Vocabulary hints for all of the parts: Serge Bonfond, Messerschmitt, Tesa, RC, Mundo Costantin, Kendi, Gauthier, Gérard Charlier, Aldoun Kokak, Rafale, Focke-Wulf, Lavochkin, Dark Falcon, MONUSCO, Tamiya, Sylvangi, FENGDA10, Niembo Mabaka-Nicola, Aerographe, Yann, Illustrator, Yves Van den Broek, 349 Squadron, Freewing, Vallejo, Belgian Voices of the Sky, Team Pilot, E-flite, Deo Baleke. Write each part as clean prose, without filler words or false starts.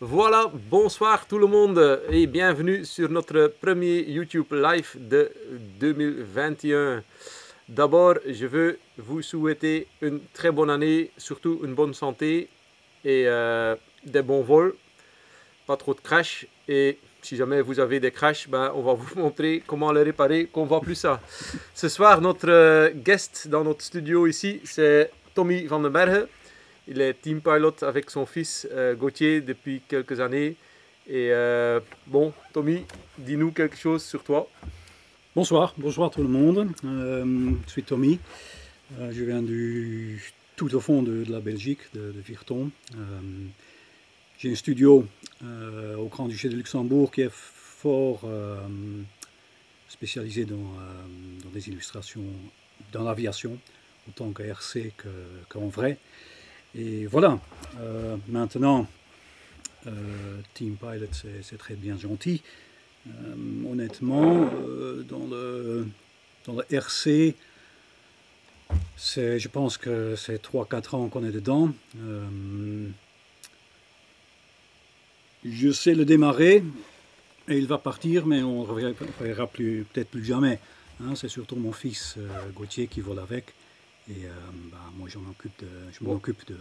Voilà, bonsoir tout le monde et bienvenue sur notre premier YouTube Live de 2021. D'abord, je veux vous souhaiter une très bonne année, surtout une bonne santé et des bons vols, pas trop de crash. Et si jamais vous avez des crashs, ben, on va vous montrer comment les réparer, qu'on ne voit plus ça. Ce soir, notre guest dans notre studio ici, c'est Tommy Van den Berge. Il est Team Pilot avec son fils Gauthier depuis quelques années. Et bon, Tommy, dis-nous quelque chose sur toi. Bonsoir, bonsoir tout le monde. Je suis Tommy. Je viens du tout au fond de la Belgique, de Virton. J'ai un studio au Grand-Duché de Luxembourg qui est fort spécialisé dans des illustrations, dans l'aviation, autant que RC qu'en vrai. Et voilà, maintenant, Team Pilot, c'est très bien gentil. Honnêtement, dans le RC, je pense que c'est 3-4 ans qu'on est dedans. Je sais le démarrer et il va partir, mais on ne reverra peut-être plus jamais. Hein, c'est surtout mon fils Gauthier qui vole avec. Et bah, moi, je m'en occupe de...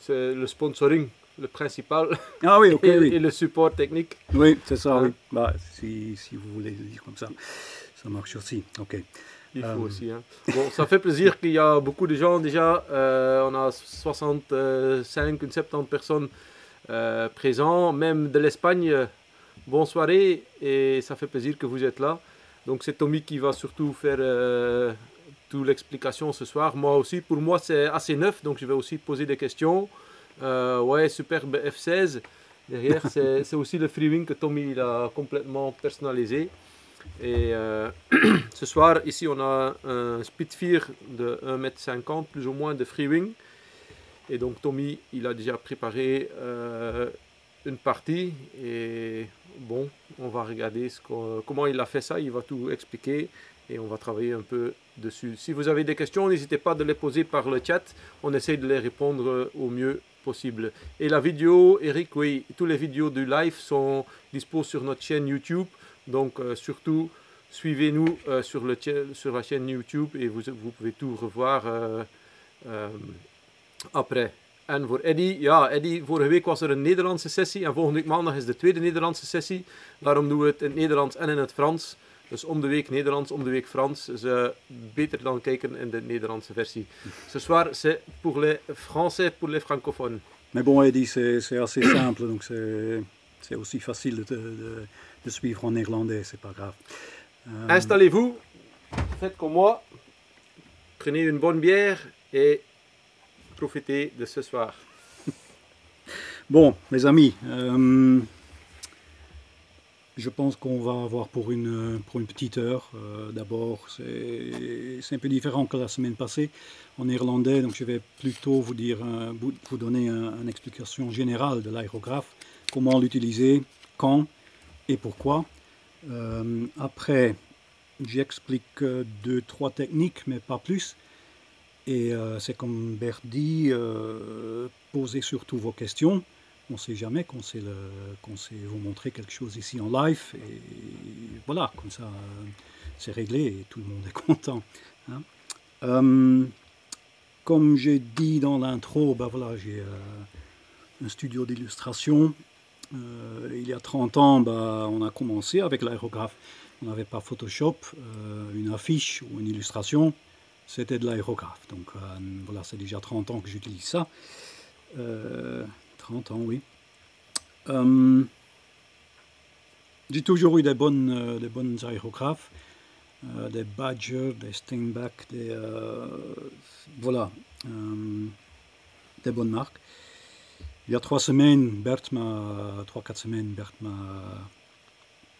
C'est le sponsoring, le principal. Ah oui, ok. Et le support technique. Oui, c'est ça. Oui. Bah, si vous voulez le dire comme ça, ça marche aussi. Ok. Il faut aussi. Hein. Bon, ça fait plaisir qu'il y a beaucoup de gens déjà. On a 65, une 70 personnes présentes, même de l'Espagne. Bonne soirée et ça fait plaisir que vous êtes là. Donc, c'est Tommy qui va surtout faire... toute l'explication ce soir. Moi aussi, pour moi c'est assez neuf, donc je vais aussi poser des questions. Ouais, superbe F-16. Derrière, c'est aussi le Freewing que Tommy il a complètement personnalisé. Et ce soir, ici on a un Spitfire de 1,50 m, plus ou moins, de Freewing. Et donc Tommy, il a déjà préparé une partie. Et bon, on va regarder comment il a fait ça. Il va tout expliquer. Et on va travailler un peu dessus. Si vous avez des questions, n'hésitez pas de les poser par le chat. On essaye de les répondre au mieux possible. Et la vidéo, Eric, oui, tous les vidéos du live sont dispo sur notre chaîne YouTube. Donc surtout, suivez-nous sur la chaîne YouTube et vous pouvez tout revoir après. En voor Eddy, ja, Eddy, vorige week was er een Nederlandse sessie. En volgende week maandag is de tweede Nederlandse sessie. Daarom doen we het in het Nederlands en in het Frans. Dus om de week Nederlands, om de week Frans. Dus beter dan kijken in de Nederlandse versie. Ce soir, c'est pour les Français, pour les francophones. Mais bon, Eddy, c'est assez simple. Donc c'est aussi facile de suivre en néerlandais. C'est pas grave. Installez-vous. Faites comme moi. Prenez une bonne bière et profitez de ce soir. Bon, mes amis. Je pense qu'on va avoir pour une petite heure. D'abord, c'est un peu différent que la semaine passée en néerlandais. Donc je vais plutôt vous donner une explication générale de l'aérographe, comment l'utiliser, quand et pourquoi. Après, j'explique 2-3 techniques, mais pas plus. Et c'est comme Bert dit, posez surtout vos questions. On ne sait jamais qu'on sait vous montrer quelque chose ici en live. Et voilà, comme ça, c'est réglé et tout le monde est content. Hein? Comme j'ai dit dans l'intro, ben voilà, j'ai un studio d'illustration. Il y a 30 ans, ben, on a commencé avec l'aérographe. On n'avait pas Photoshop, une affiche ou une illustration. C'était de l'aérographe. Donc voilà, c'est déjà 30 ans que j'utilise ça. 30 ans, oui. J'ai toujours eu des bonnes aérographes, des Badger, des Steinbach, voilà, des bonnes marques. Il y a 3-4 semaines, Bert m'a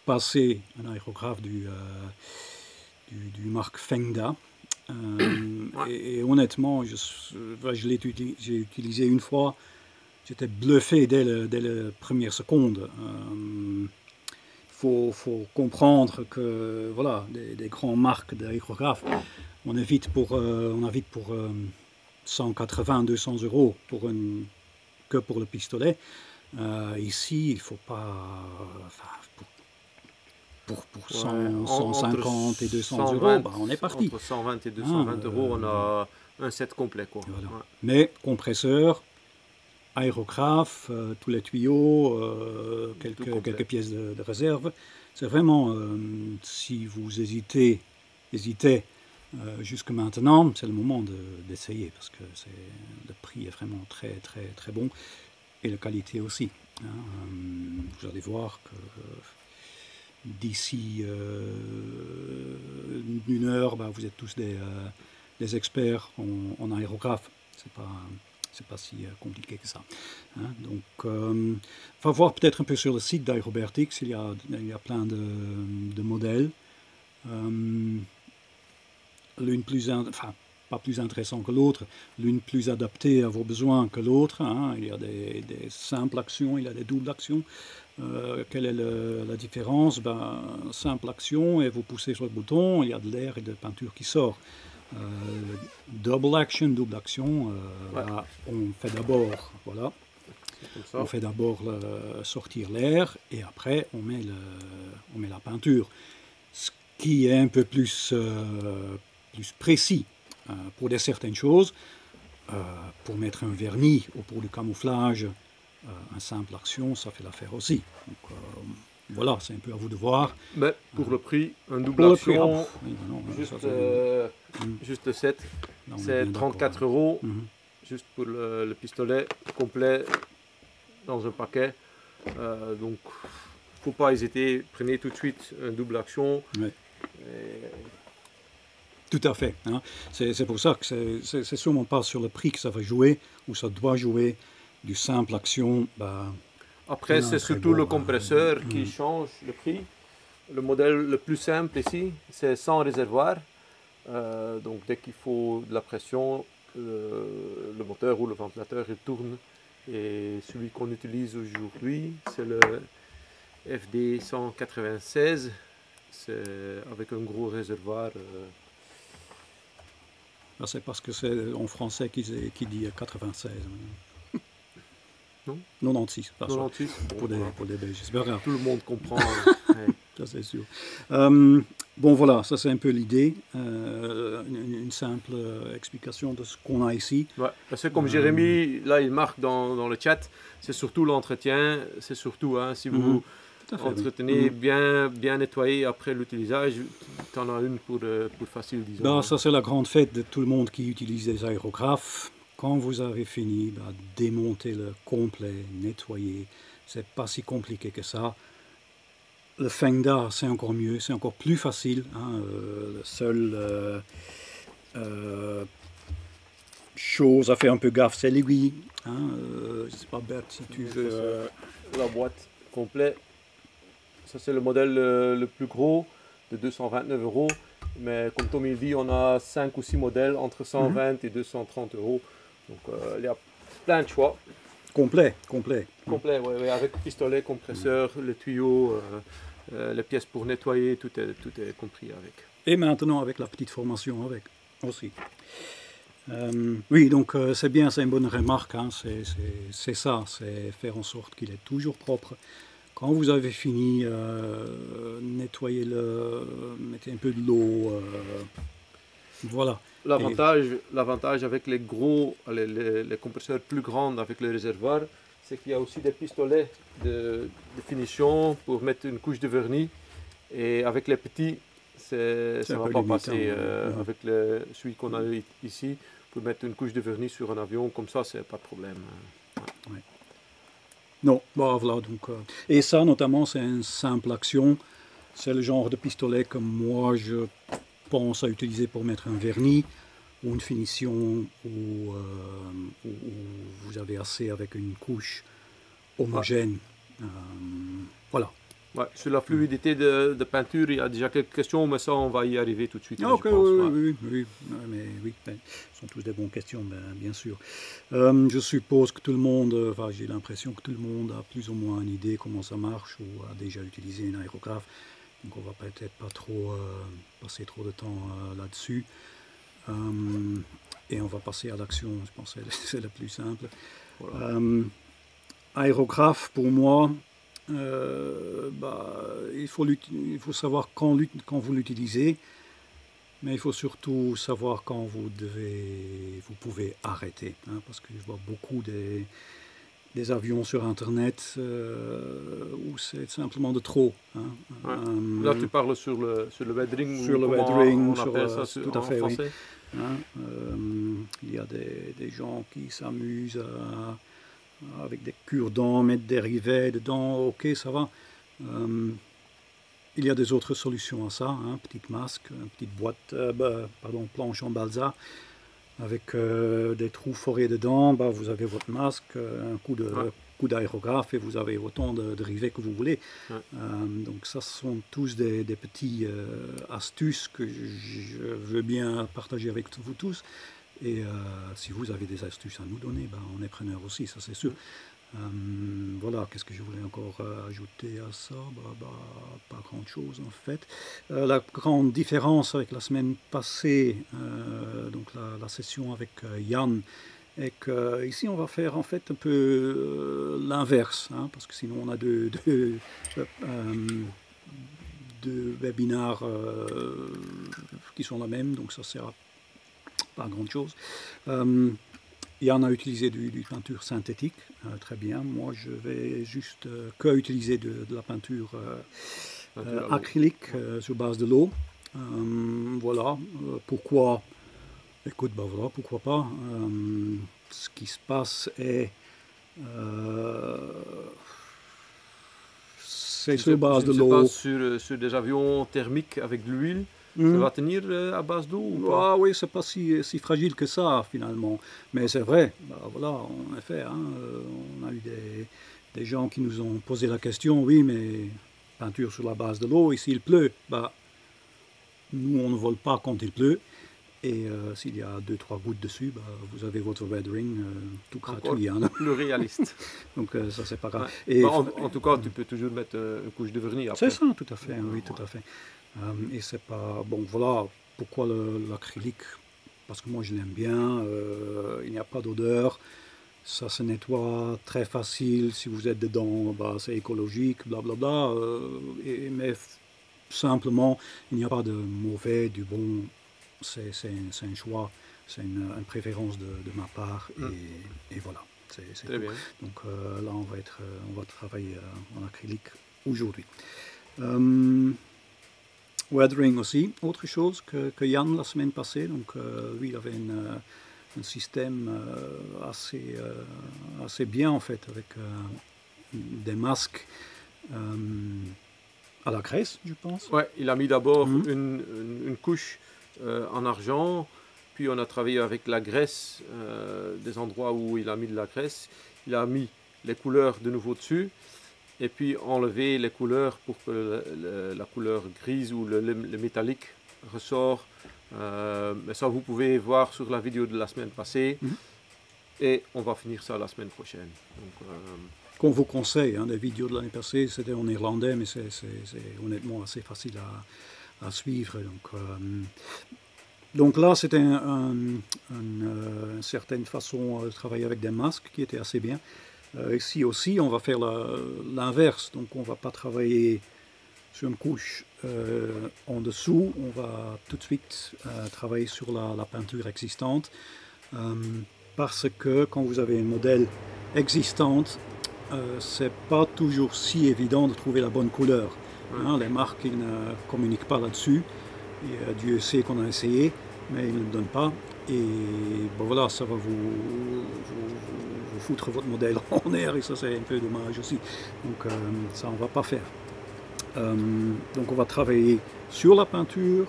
passé un aérographe du marque Fengda. Et honnêtement, j'ai utilisé une fois. J'étais bluffé dès la première seconde. Il faut comprendre que voilà, des grandes marques d'aérographes, on a vite pour 180-200 euros que pour le pistolet. Ici, il ne faut pas... pour 150 et 200 euros, bah, on est parti. Entre 120 et 220 euros, on a un set complet. Quoi. Voilà. Ouais. Mais compresseur, aérographe, tous les tuyaux, quelques pièces de réserve. C'est vraiment, si vous hésitez jusque maintenant, c'est le moment d'essayer, parce que le prix est vraiment très très très bon, et la qualité aussi. Hein. Vous allez voir que... d'ici une heure, bah, vous êtes tous des experts en aérographe. Ce n'est pas si compliqué que ça. Hein? Donc, va voir peut-être un peu sur le site d'Aerobertix. Il y a plein de modèles. L'une plus... Enfin, pas plus intéressant que l'autre. L'une plus adaptée à vos besoins que l'autre. Hein? Il y a des simples actions, il y a des doubles actions. Quelle est la différence? Ben, simple action et vous poussez sur le bouton, il y a de l'air et de la peinture qui sort. Double action, ouais. Là, on fait d'abord, voilà, on fait d'abord sortir l'air et après on met la peinture. Ce qui est un peu plus précis pour certaines choses, pour mettre un vernis ou pour du camouflage. Un simple action, ça fait l'affaire aussi. Donc, voilà, c'est un peu à vous de voir. Mais pour le prix, un double action, juste le 7, c'est 34 euros, juste pour le pistolet complet dans un paquet. Donc, il ne faut pas hésiter, prenez tout de suite un double action. Ouais. Tout à fait. Hein. C'est pour ça que c'est sûrement pas sur le prix que ça va jouer, ou ça doit jouer. Du simple action, bah, après c'est surtout le compresseur qui change le prix. Le modèle le plus simple ici, c'est sans réservoir, donc dès qu'il faut de la pression, le moteur ou le ventilateur il tourne, et celui qu'on utilise aujourd'hui c'est le FD196, c'est avec un gros réservoir. C'est parce que c'est en français qui dit 96. Non, 96, pas 96. Pour les Belges. Tout le monde comprend. Ça, c'est sûr. Bon, voilà, ça, c'est un peu l'idée. Une simple explication de ce qu'on a ici. Ouais, parce que comme Jérémy, là, il marque dans le chat, c'est surtout l'entretien. C'est surtout, hein, si vous entretenez bien nettoyé après l'utilisage, tu en as une pour facile, disons. Bah, ça, c'est la grande fête de tout le monde qui utilise des aérographes. Quand vous avez fini, bah, démontez-le complet, nettoyez. C'est pas si compliqué que ça. Le Fengda, c'est encore mieux, c'est encore plus facile. Hein. La seule chose à faire un peu gaffe, c'est l'aiguille. Hein. Je sais pas, Bert, si tu veux... La boîte complète. Ça, c'est le modèle le plus gros, de 229 euros. Mais comme Tommy dit, on a 5 ou 6 modèles, entre 120 et 230 euros. Donc il y a plein de choix. Complet, ouais, avec pistolet, compresseur, les tuyaux, les pièces pour nettoyer, tout est compris avec. Et maintenant avec la petite formation avec aussi. Oui, donc c'est bien, c'est une bonne remarque, hein, c'est ça, c'est faire en sorte qu'il est toujours propre. Quand vous avez fini, nettoyez-le, mettez un peu de l'eau, voilà. L'avantage avec les gros, les compresseurs plus grands avec les réservoirs, c'est qu'il y a aussi des pistolets de finition pour mettre une couche de vernis. Et avec les petits, ça ne va pas passer. Avec celui qu'on a ici, pour mettre une couche de vernis sur un avion, comme ça, c'est pas de problème. Ouais. Non, bah, voilà, donc, et ça notamment c'est une simple action, c'est le genre de pistolet que moi je pense à utiliser pour mettre un vernis ou une finition où vous avez assez avec une couche homogène, ouais. Voilà. Ouais, sur la fluidité de peinture, il y a déjà quelques questions, mais ça on va y arriver tout de suite. Ah, okay, je pense, oui, ce sont tous des bonnes questions, bien sûr. Je suppose que tout le monde, enfin j'ai l'impression que tout le monde a plus ou moins une idée comment ça marche, ou a déjà utilisé un aérographe, donc on va peut-être pas trop passer trop de temps là-dessus. Et on va passer à l'action, je pense que c'est la plus simple. Voilà. aérographe, pour moi, il faut savoir quand vous l'utilisez, mais il faut surtout savoir quand vous pouvez arrêter, hein, parce que je vois beaucoup des avions sur internet où c'est simplement de trop, hein. Ouais. Là tu parles sur le weathering, sur le weathering, tout à fait, oui. Hein, il y a des gens qui s'amusent avec des cure-dents, mettre des rivets dedans, ok, ça va. Il y a des autres solutions à ça, hein, petite masque, une petite boîte, planche en balsa, avec des trous forés dedans, vous avez votre masque, un coup d'aérographe et vous avez autant de rivets que vous voulez. Ouais. Donc ça, ce sont tous des petits astuces que je veux bien partager avec vous tous. Et si vous avez des astuces à nous donner, on est preneur aussi, ça c'est sûr. Voilà, qu'est-ce que je voulais encore ajouter à ça? Pas grand chose en fait. La grande différence avec la semaine passée, donc la session avec Yann, est qu'ici on va faire en fait un peu l'inverse, hein, parce que sinon on a deux webinars qui sont la même, donc ça sert à pas grande chose. Yann a utilisé du peinture synthétique, très bien. Moi, je vais juste utiliser de la peinture acrylique sur base de l'eau. Voilà. Pourquoi? Écoute, voilà, pourquoi pas. Ce qui se passe est... c'est sur base de l'eau. Sur des avions thermiques avec de l'huile. Ça va tenir à base d'eau ou pas? Ah oui, c'est pas si fragile que ça finalement. Mais c'est vrai, voilà, en effet, hein, on a eu des gens qui nous ont posé la question, oui, mais peinture sur la base de l'eau, et s'il pleut, nous on ne vole pas quand il pleut. Et s'il y a 2-3 gouttes dessus, vous avez votre weathering tout gratuit. Hein. Le réaliste. Donc ça, c'est pas grave. Ouais. Et, en tout cas, tu peux toujours mettre une couche de vernis après. C'est ça, tout à fait. Ouais. Oui, tout à fait. Et c'est pas... Bon, voilà pourquoi l'acrylique. Parce que moi, je l'aime bien. Il n'y a pas d'odeur. Ça se nettoie très facile. Si vous êtes dedans, c'est écologique, blablabla. Mais simplement, il n'y a pas de mauvais, du bon... C'est un choix, c'est une préférence de ma part, et voilà, c'est très bien. Donc là, on va travailler en acrylique aujourd'hui. Weathering aussi, autre chose que Yann la semaine passée. Donc lui, il avait un système assez bien en fait, avec des masques. À la Grèce, je pense. Ouais, il a mis d'abord une couche en argent, puis on a travaillé avec la graisse, des endroits où il a mis de la graisse, il a mis les couleurs de nouveau dessus, et puis enlevé les couleurs pour que la couleur grise ou le métallique ressort, mais ça vous pouvez voir sur la vidéo de la semaine passée, et on va finir ça la semaine prochaine. Donc, qu'on vous conseille, hein, des vidéos de l'année passée, c'était en irlandais, mais c'est honnêtement assez facile à suivre. Donc là, c'était une certaine façon de travailler avec des masques qui était assez bien. Ici aussi, on va faire l'inverse, donc on ne va pas travailler sur une couche en dessous, on va tout de suite travailler sur la peinture existante, parce que quand vous avez un modèle existant, c'est pas toujours si évident de trouver la bonne couleur. Hein, les marques, ils ne communiquent pas là-dessus, Dieu sait qu'on a essayé, mais ils ne le donnent pas, et voilà, ça va vous foutre votre modèle en air, et ça c'est un peu dommage aussi, donc ça on va pas faire. Donc on va travailler sur la peinture,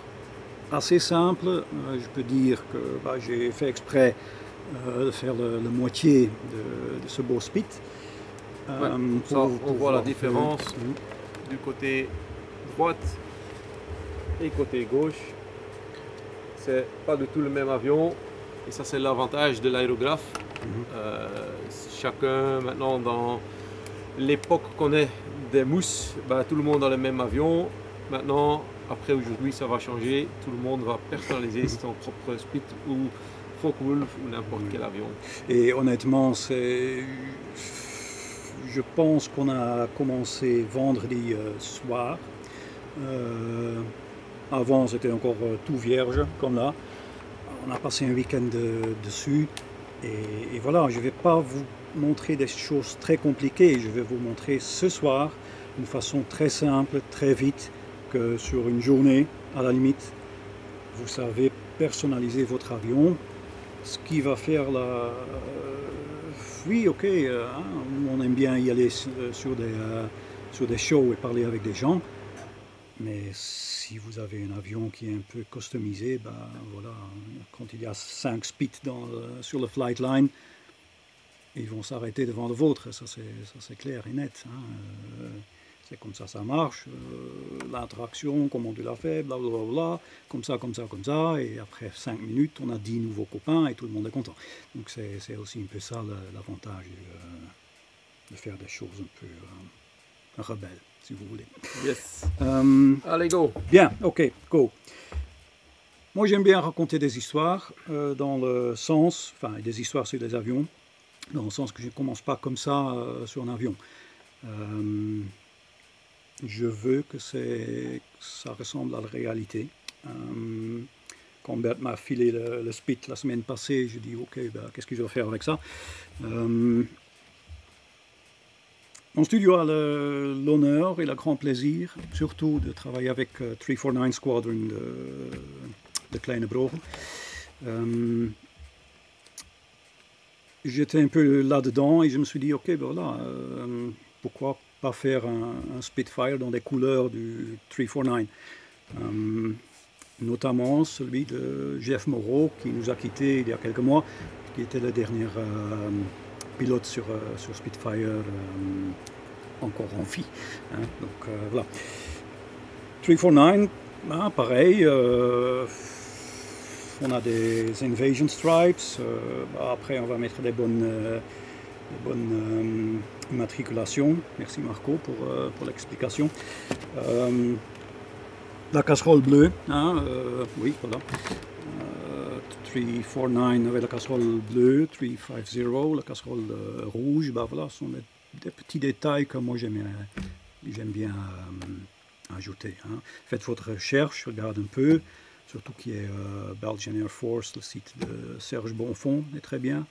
assez simple, je peux dire que j'ai fait exprès de faire la moitié de ce beau spit. Ça, on voit la différence. Du côté droite et côté gauche, c'est pas du tout le même avion, et ça c'est l'avantage de l'aérographe. Chacun maintenant, dans l'époque qu'on est des mousses, tout le monde a le même avion. Maintenant, après aujourd'hui, ça va changer, tout le monde va personnaliser son propre Spit ou Focke-Wulf ou n'importe quel avion. Et honnêtement, je pense qu'on a commencé vendredi soir. Avant, c'était encore tout vierge, comme là. On a passé un week-end dessus. Et voilà, je ne vais pas vous montrer des choses très compliquées. Je vais vous montrer ce soir, d'une façon très simple, très vite, que sur une journée, à la limite, vous savez personnaliser votre avion. Ce qui va faire la... oui, ok, hein, on aime bien y aller sur des shows et parler avec des gens. Mais si vous avez un avion qui est un peu customisé, ben voilà, quand il y a 5 spits sur le flight line, ils vont s'arrêter devant le vôtre, ça c'est clair et net. Hein. C'est comme ça, ça marche. L'attraction, comment tu l'as fait, blablabla, comme ça, comme ça, comme ça. Et après 5 minutes, on a 10 nouveaux copains et tout le monde est content. Donc c'est aussi un peu ça l'avantage de faire des choses un peu rebelles, si vous voulez. Yes. Allez, go. Bien, ok, go. Moi, j'aime bien raconter des histoires dans le sens, enfin, des histoires sur les avions, dans le sens que je ne commence pas comme ça sur un avion. Je veux que ça ressemble à la réalité. Quand Bert m'a filé le spit la semaine passée, je dis ok, ben, qu'est-ce que je vais faire avec ça? Mon studio a l'honneur et le grand plaisir, surtout de travailler avec 349 Squadron de Kleinebro. J'étais un peu là-dedans et je me suis dit ok, ben voilà, pourquoi pas faire un Spitfire dans des couleurs du 349, notamment celui de Jeff Moreau qui nous a quittés il y a quelques mois, qui était le dernier pilote sur Spitfire encore en vie. Hein. Donc voilà. 349, bah, pareil, on a des Invasion Stripes, bah, après on va mettre des bonnes... bonne immatriculation. Merci Marco pour l'explication. La casserole bleue, hein, oui, voilà. 349 avec la casserole bleue, 350, la casserole rouge, bah voilà, ce sont des petits détails que moi j'aime bien ajouter. Hein. Faites votre recherche, regardez un peu, surtout qui est Belgian Air Force, le site de Serge Bonfond est très bien.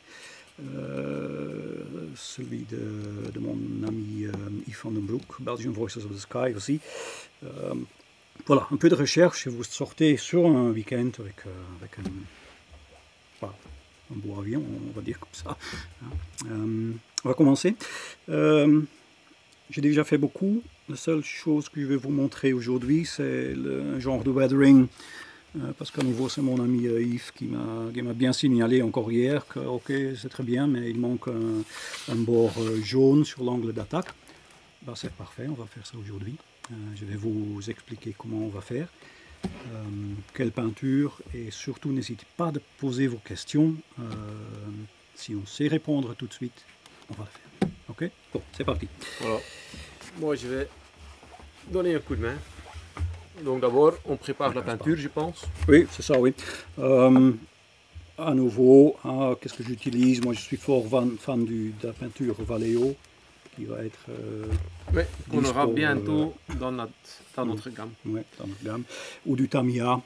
Celui de mon ami Yves Van den Broek, Belgian Voices of the Sky aussi. Voilà, un peu de recherche et vous sortez sur un week-end avec un beau avion, on va dire comme ça. On va commencer. J'ai déjà fait beaucoup. La seule chose que je vais vous montrer aujourd'hui, c'est un genre de weathering. Parce qu'à nouveau, c'est mon ami Yves qui m'a bien signalé encore hier que ok, c'est très bien, mais il manque un bord jaune sur l'angle d'attaque. Ben, c'est parfait, on va faire ça aujourd'hui. Je vais vous expliquer comment on va faire, quelle peinture, et surtout n'hésitez pas à poser vos questions. Si on sait répondre tout de suite, on va le faire. Ok, bon, c'est parti. Voilà. Moi, je vais donner un coup de main. Donc d'abord, on prépare la peinture, je pense. Oui, c'est ça, oui. À nouveau, hein, qu'est-ce que j'utilise? Moi, je suis fort fan de la peinture Vallejo, qui va être... oui, qu'on aura bientôt dans notre gamme. Oui, dans notre gamme. Ou du Tamiya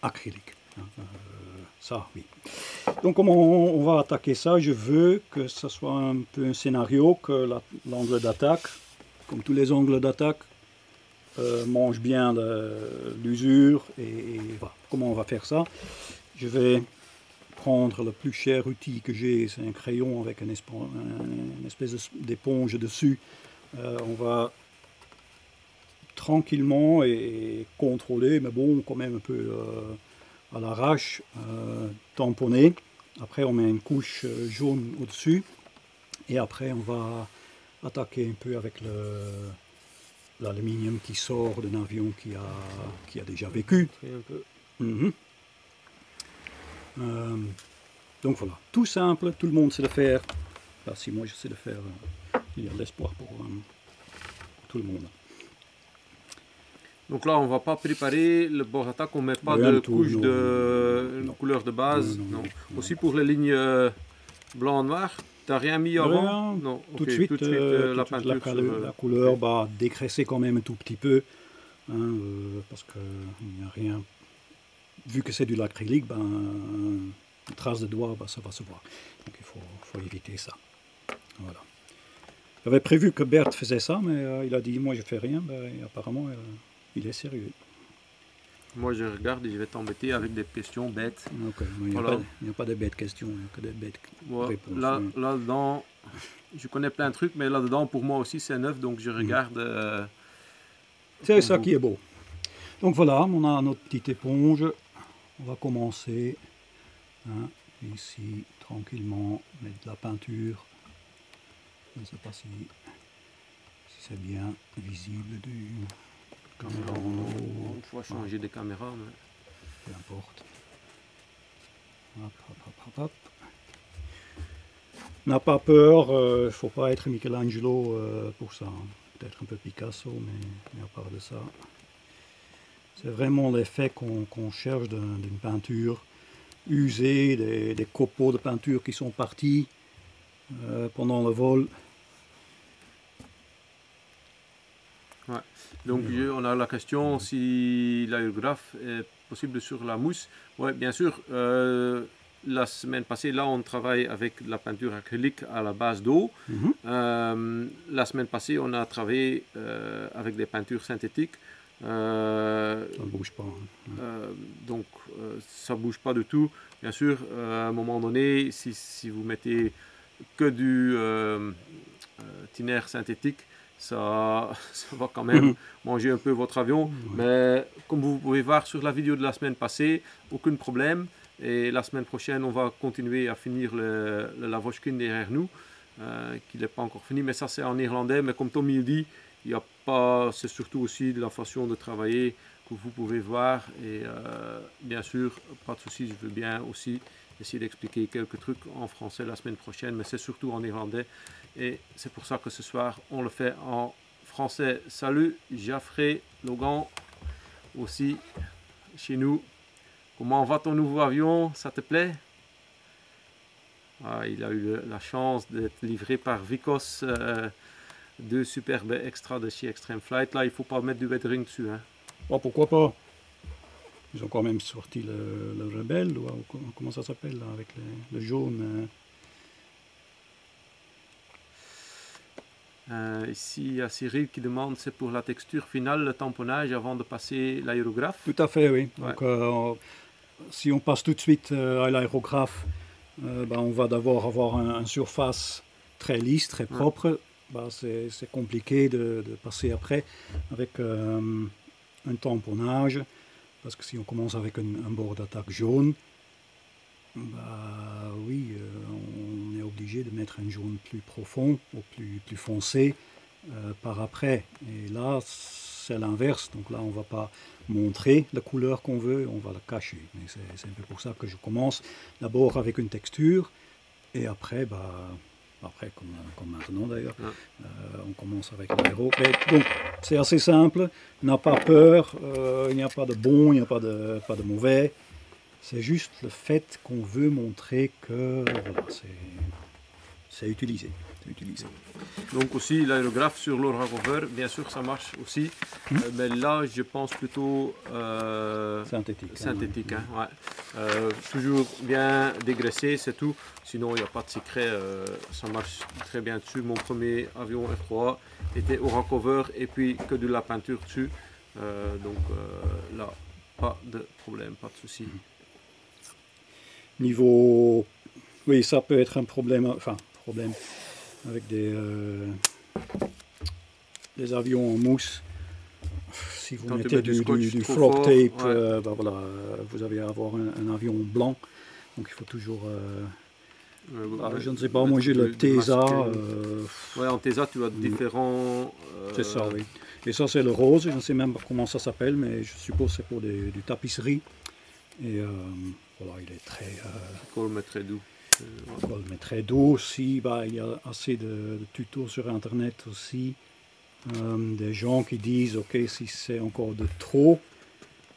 acrylique. Hein, ça, oui. Donc, comment on va attaquer ça? Je veux que ce soit un peu un scénario, que l'angle d'attaque, comme tous les angles d'attaque, mange bien l'usure et voilà. Comment on va faire ça? Je vais prendre le plus cher outil que j'ai, c'est un crayon avec une espèce d'éponge dessus. On va tranquillement et contrôler, mais bon, quand même un peu à l'arrache, tamponner. Après on met une couche jaune au-dessus et après on va attaquer un peu avec l'aluminium qui sort d'un avion qui a déjà vécu. Un peu. Mm-hmm. Donc voilà, tout simple, tout le monde sait le faire. Là, si moi je sais le faire, il y a de l'espoir pour tout le monde. Donc là, on ne va pas préparer le bord d'attaque, on ne met pas de couche de couleur de base. Non. Aussi pour les lignes blanc-noir, T'as rien mis avant? Non. Tout de suite, la peinture, la couleur, bah, décressée quand même un tout petit peu, hein, parce qu'il n'y a rien. Vu que c'est de l'acrylique, ben, une trace de doigt, ben, ça va se voir. Donc il faut éviter ça. Voilà. J'avais prévu que Bert faisait ça, mais il a dit moi je fais rien. Ben, apparemment il est sérieux. Moi je regarde et je vais t'embêter avec des questions bêtes. Okay, il n'y a, voilà, pas de bêtes questions, il n'y a que des bêtes réponses. Là-dedans, je connais plein de trucs, mais là-dedans pour moi aussi c'est neuf, donc je regarde. C'est ça qui est beau. Donc voilà, on a notre petite éponge. On va commencer, hein, ici, tranquillement, mettre de la peinture. Je ne sais pas si c'est bien visible du caméra. On doit changer de caméra, mais... peu importe. Hop, hop, hop, hop, hop. N'a pas peur, il ne faut pas être Michelangelo pour ça. Hein. Peut-être un peu Picasso, mais à part de ça... C'est vraiment l'effet qu'on cherche d'une peinture usée, des copeaux de peinture qui sont partis pendant le vol. Ouais. Donc on a la question si l'aérographe est possible sur la mousse. Oui, bien sûr. La semaine passée, là, on travaille avec la peinture acrylique à la base d'eau. Mm-hmm. La semaine passée, on a travaillé avec des peintures synthétiques. Ça ne bouge pas. Hein. Donc ça ne bouge pas du tout. Bien sûr, à un moment donné, si vous mettez que du thinner synthétique, ça va quand même manger un peu votre avion. Ouais. Mais comme vous pouvez voir sur la vidéo de la semaine passée, aucun problème. Et la semaine prochaine, on va continuer à finir le Lavochkin derrière nous, qui n'est pas encore fini. Mais ça, c'est en néerlandais. Mais comme Tommy dit, il n'y a pas, c'est surtout aussi de la façon de travailler que vous pouvez voir. Et bien sûr, pas de souci, je veux bien aussi essayer d'expliquer quelques trucs en français la semaine prochaine, mais c'est surtout en irlandais. Et c'est pour ça que ce soir, on le fait en français. Salut, Jaffrey, Logan, aussi chez nous. Comment va ton nouveau avion? Ça te plaît? Ah, il a eu la chance d'être livré par Vicos. Deux superbes extras de chez Extreme Flight. Là, il ne faut pas mettre du weathering dessus. Hein. Oh, pourquoi pas? Ils ont quand même sorti le Rebelle, ou comment ça s'appelle, avec le jaune. Ici, il y a Cyril qui demande, c'est pour la texture finale, le tamponnage, avant de passer l'aérographe? Tout à fait, oui. Ouais. Donc, si on passe tout de suite à l'aérographe, ben, on va d'abord avoir une surface très lisse, très propre. Ouais. Bah, c'est compliqué de passer après avec un tamponnage, parce que si on commence avec un bord d'attaque jaune, bah oui, on est obligé de mettre un jaune plus profond ou plus foncé par après. Et là, c'est l'inverse, donc là on ne va pas montrer la couleur qu'on veut, on va la cacher. C'est un peu pour ça que je commence d'abord avec une texture, et après, bah... Après, comme maintenant d'ailleurs, on commence avec l'aéro. Donc, c'est assez simple, n'a pas peur, il n'y a pas de bon, il n'y a pas de mauvais. C'est juste le fait qu'on veut montrer que voilà, c'est utilisé. Donc aussi, l'aérographe sur l'Oracover, bien sûr, ça marche aussi. Mais là, je pense plutôt synthétique. Hein, ouais. Toujours bien dégraissé, c'est tout. Sinon, il n'y a pas de secret. Ça marche très bien dessus. Mon premier avion F3 était Oracover et puis que de la peinture dessus. Donc là, pas de problème, pas de souci. Niveau... Oui, ça peut être un problème. Enfin, problème... avec des avions en mousse, si vous mettez du flock tape, ouais. Ben voilà, vous allez avoir un avion blanc, donc il faut toujours, je ne sais pas, moi j'ai le Tesa. Ouais, en Tesa tu as différents... C'est ça, oui. Et ça c'est le rose, je ne sais même pas comment ça s'appelle, mais je suppose c'est pour du tapisserie. Et voilà, il est très... colme très doux. Mais très doux aussi, bah, il y a assez de tutos sur internet aussi, des gens qui disent ok si c'est encore de trop,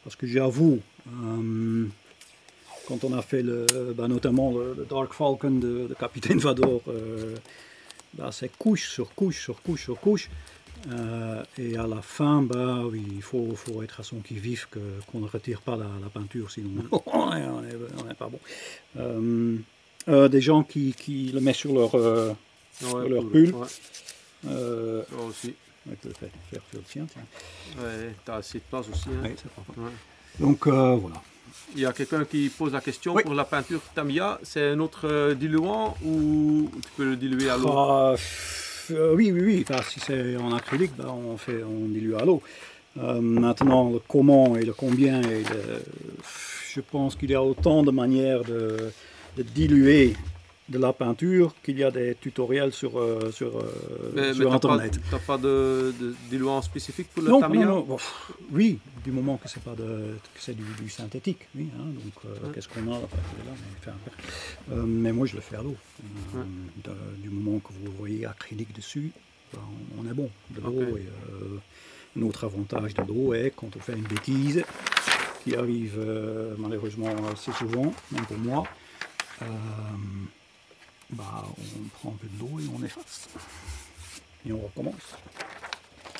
parce que j'avoue, quand on a fait le, notamment le Dark Falcon de Capitaine Vador, c'est couche sur couche sur couche sur couche. Et à la fin, oui, il faut être à son qui-vive qu'on ne retire pas la peinture, sinon on n'est pas bon. Des gens qui le mettent sur leur, sur leur pull. Ouais. Moi aussi. Ouais, tu peux faire le tien, tiens. Ouais, tu as assez de place aussi. Hein. Ouais, c'est parfait. Ouais. Donc voilà. Il y a quelqu'un qui pose la question pour la peinture Tamiya, c'est un autre diluant ou tu peux le diluer à l'eau? Oui. Enfin, si c'est en acrylique, on dilue à l'eau. Maintenant, le comment et le combien, je pense qu'il y a autant de manières de diluer de la peinture qu'il y a des tutoriels sur Internet. Tu n'as pas de diluant spécifique pour le Tamiya? Non, non. Oui, du moment que c'est du synthétique. Oui, hein, donc, qu'est-ce qu'on a là, mais moi, je le fais à l'eau. Du moment que vous voyez acrylique dessus, on est bon. De l'eau. Okay. Un autre avantage de l'eau est quand on fait une bêtise, qui arrive malheureusement assez souvent, même pour moi, on prend un peu de l'eau et on efface. Et on recommence.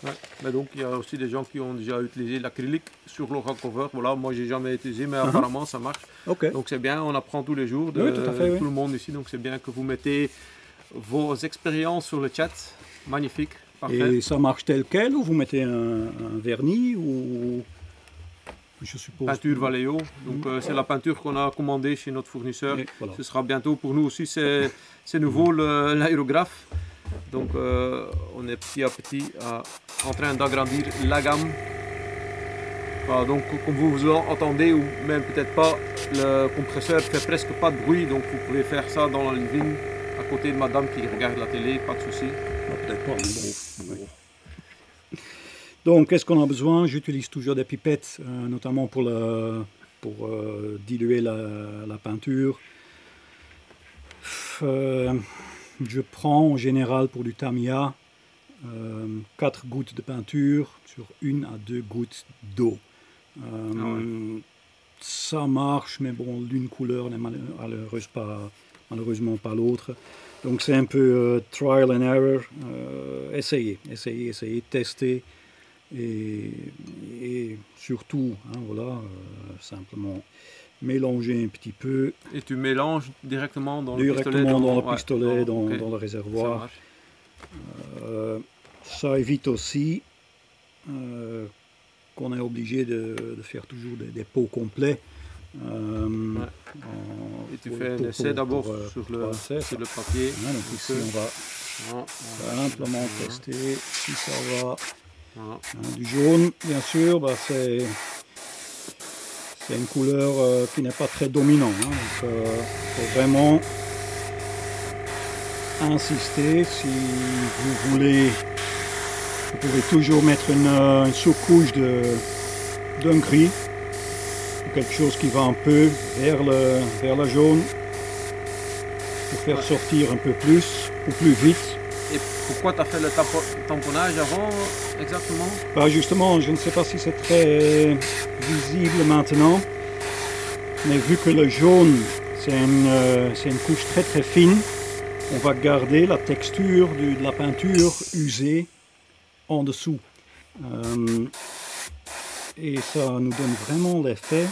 Ouais. Mais donc il y a aussi des gens qui ont déjà utilisé l'acrylique sur l'Oracover. Voilà, moi j'ai jamais utilisé, mais apparemment ça marche. Okay. Donc c'est bien, on apprend tous les jours de tout le monde ici. Donc c'est bien que vous mettez vos expériences sur le chat. Magnifique. Parfait. Et ça marche tel quel ou vous mettez un vernis ou... Je suppose. Peinture Vallejo, donc c'est la peinture qu'on a commandée chez notre fournisseur. Voilà. Ce sera bientôt pour nous aussi, c'est nouveau l'aérographe. Donc on est petit à petit en train d'agrandir la gamme. Voilà, donc comme vous entendez ou même peut-être pas, le compresseur fait presque pas de bruit. Donc vous pouvez faire ça dans la living à côté de madame qui regarde la télé, pas de souci. Peut-être pas, mais bon. Donc, qu'est-ce qu'on a besoin? J'utilise toujours des pipettes, notamment pour diluer la peinture. Je prends en général pour du Tamiya 4 gouttes de peinture sur 1 à 2 gouttes d'eau. Ça marche, mais bon, l'une couleur n'est malheureusement pas l'autre. Donc, c'est un peu trial and error. Essayez, tester. Et surtout, simplement mélanger un petit peu. Et tu mélanges directement dans le pistolet, dans le réservoir. Ça évite aussi qu'on est obligé de faire toujours des pots complets. Et tu fais un essai d'abord sur le papier. Ici, on va simplement tester si ça va. Voilà. Du jaune, bien sûr, c'est une couleur qui n'est pas très dominante. Il faut vraiment insister. Si vous voulez, vous pouvez toujours mettre une sous-couche d'un gris, quelque chose qui va un peu vers le jaune, pour faire sortir un peu plus ou plus vite. Et pourquoi tu as fait le tamponnage avant exactement? Justement, je ne sais pas si c'est très visible maintenant, mais vu que le jaune, c'est une couche très très fine, on va garder la texture de la peinture usée en dessous. Et ça nous donne vraiment l'effet